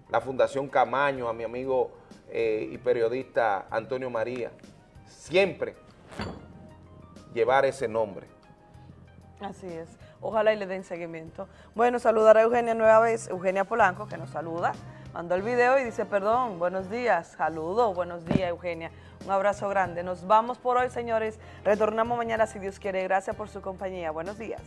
la Fundación Camaño, a mi amigo eh, y periodista Antonio María, siempre llevar ese nombre. Así es. Ojalá y le den seguimiento. Bueno, saludar a Eugenia nueva vez, Eugenia Polanco, que nos saluda, mandó el video y dice, perdón, buenos días, saludo, buenos días, Eugenia, un abrazo grande. Nos vamos por hoy, señores, retornamos mañana si Dios quiere, gracias por su compañía, buenos días.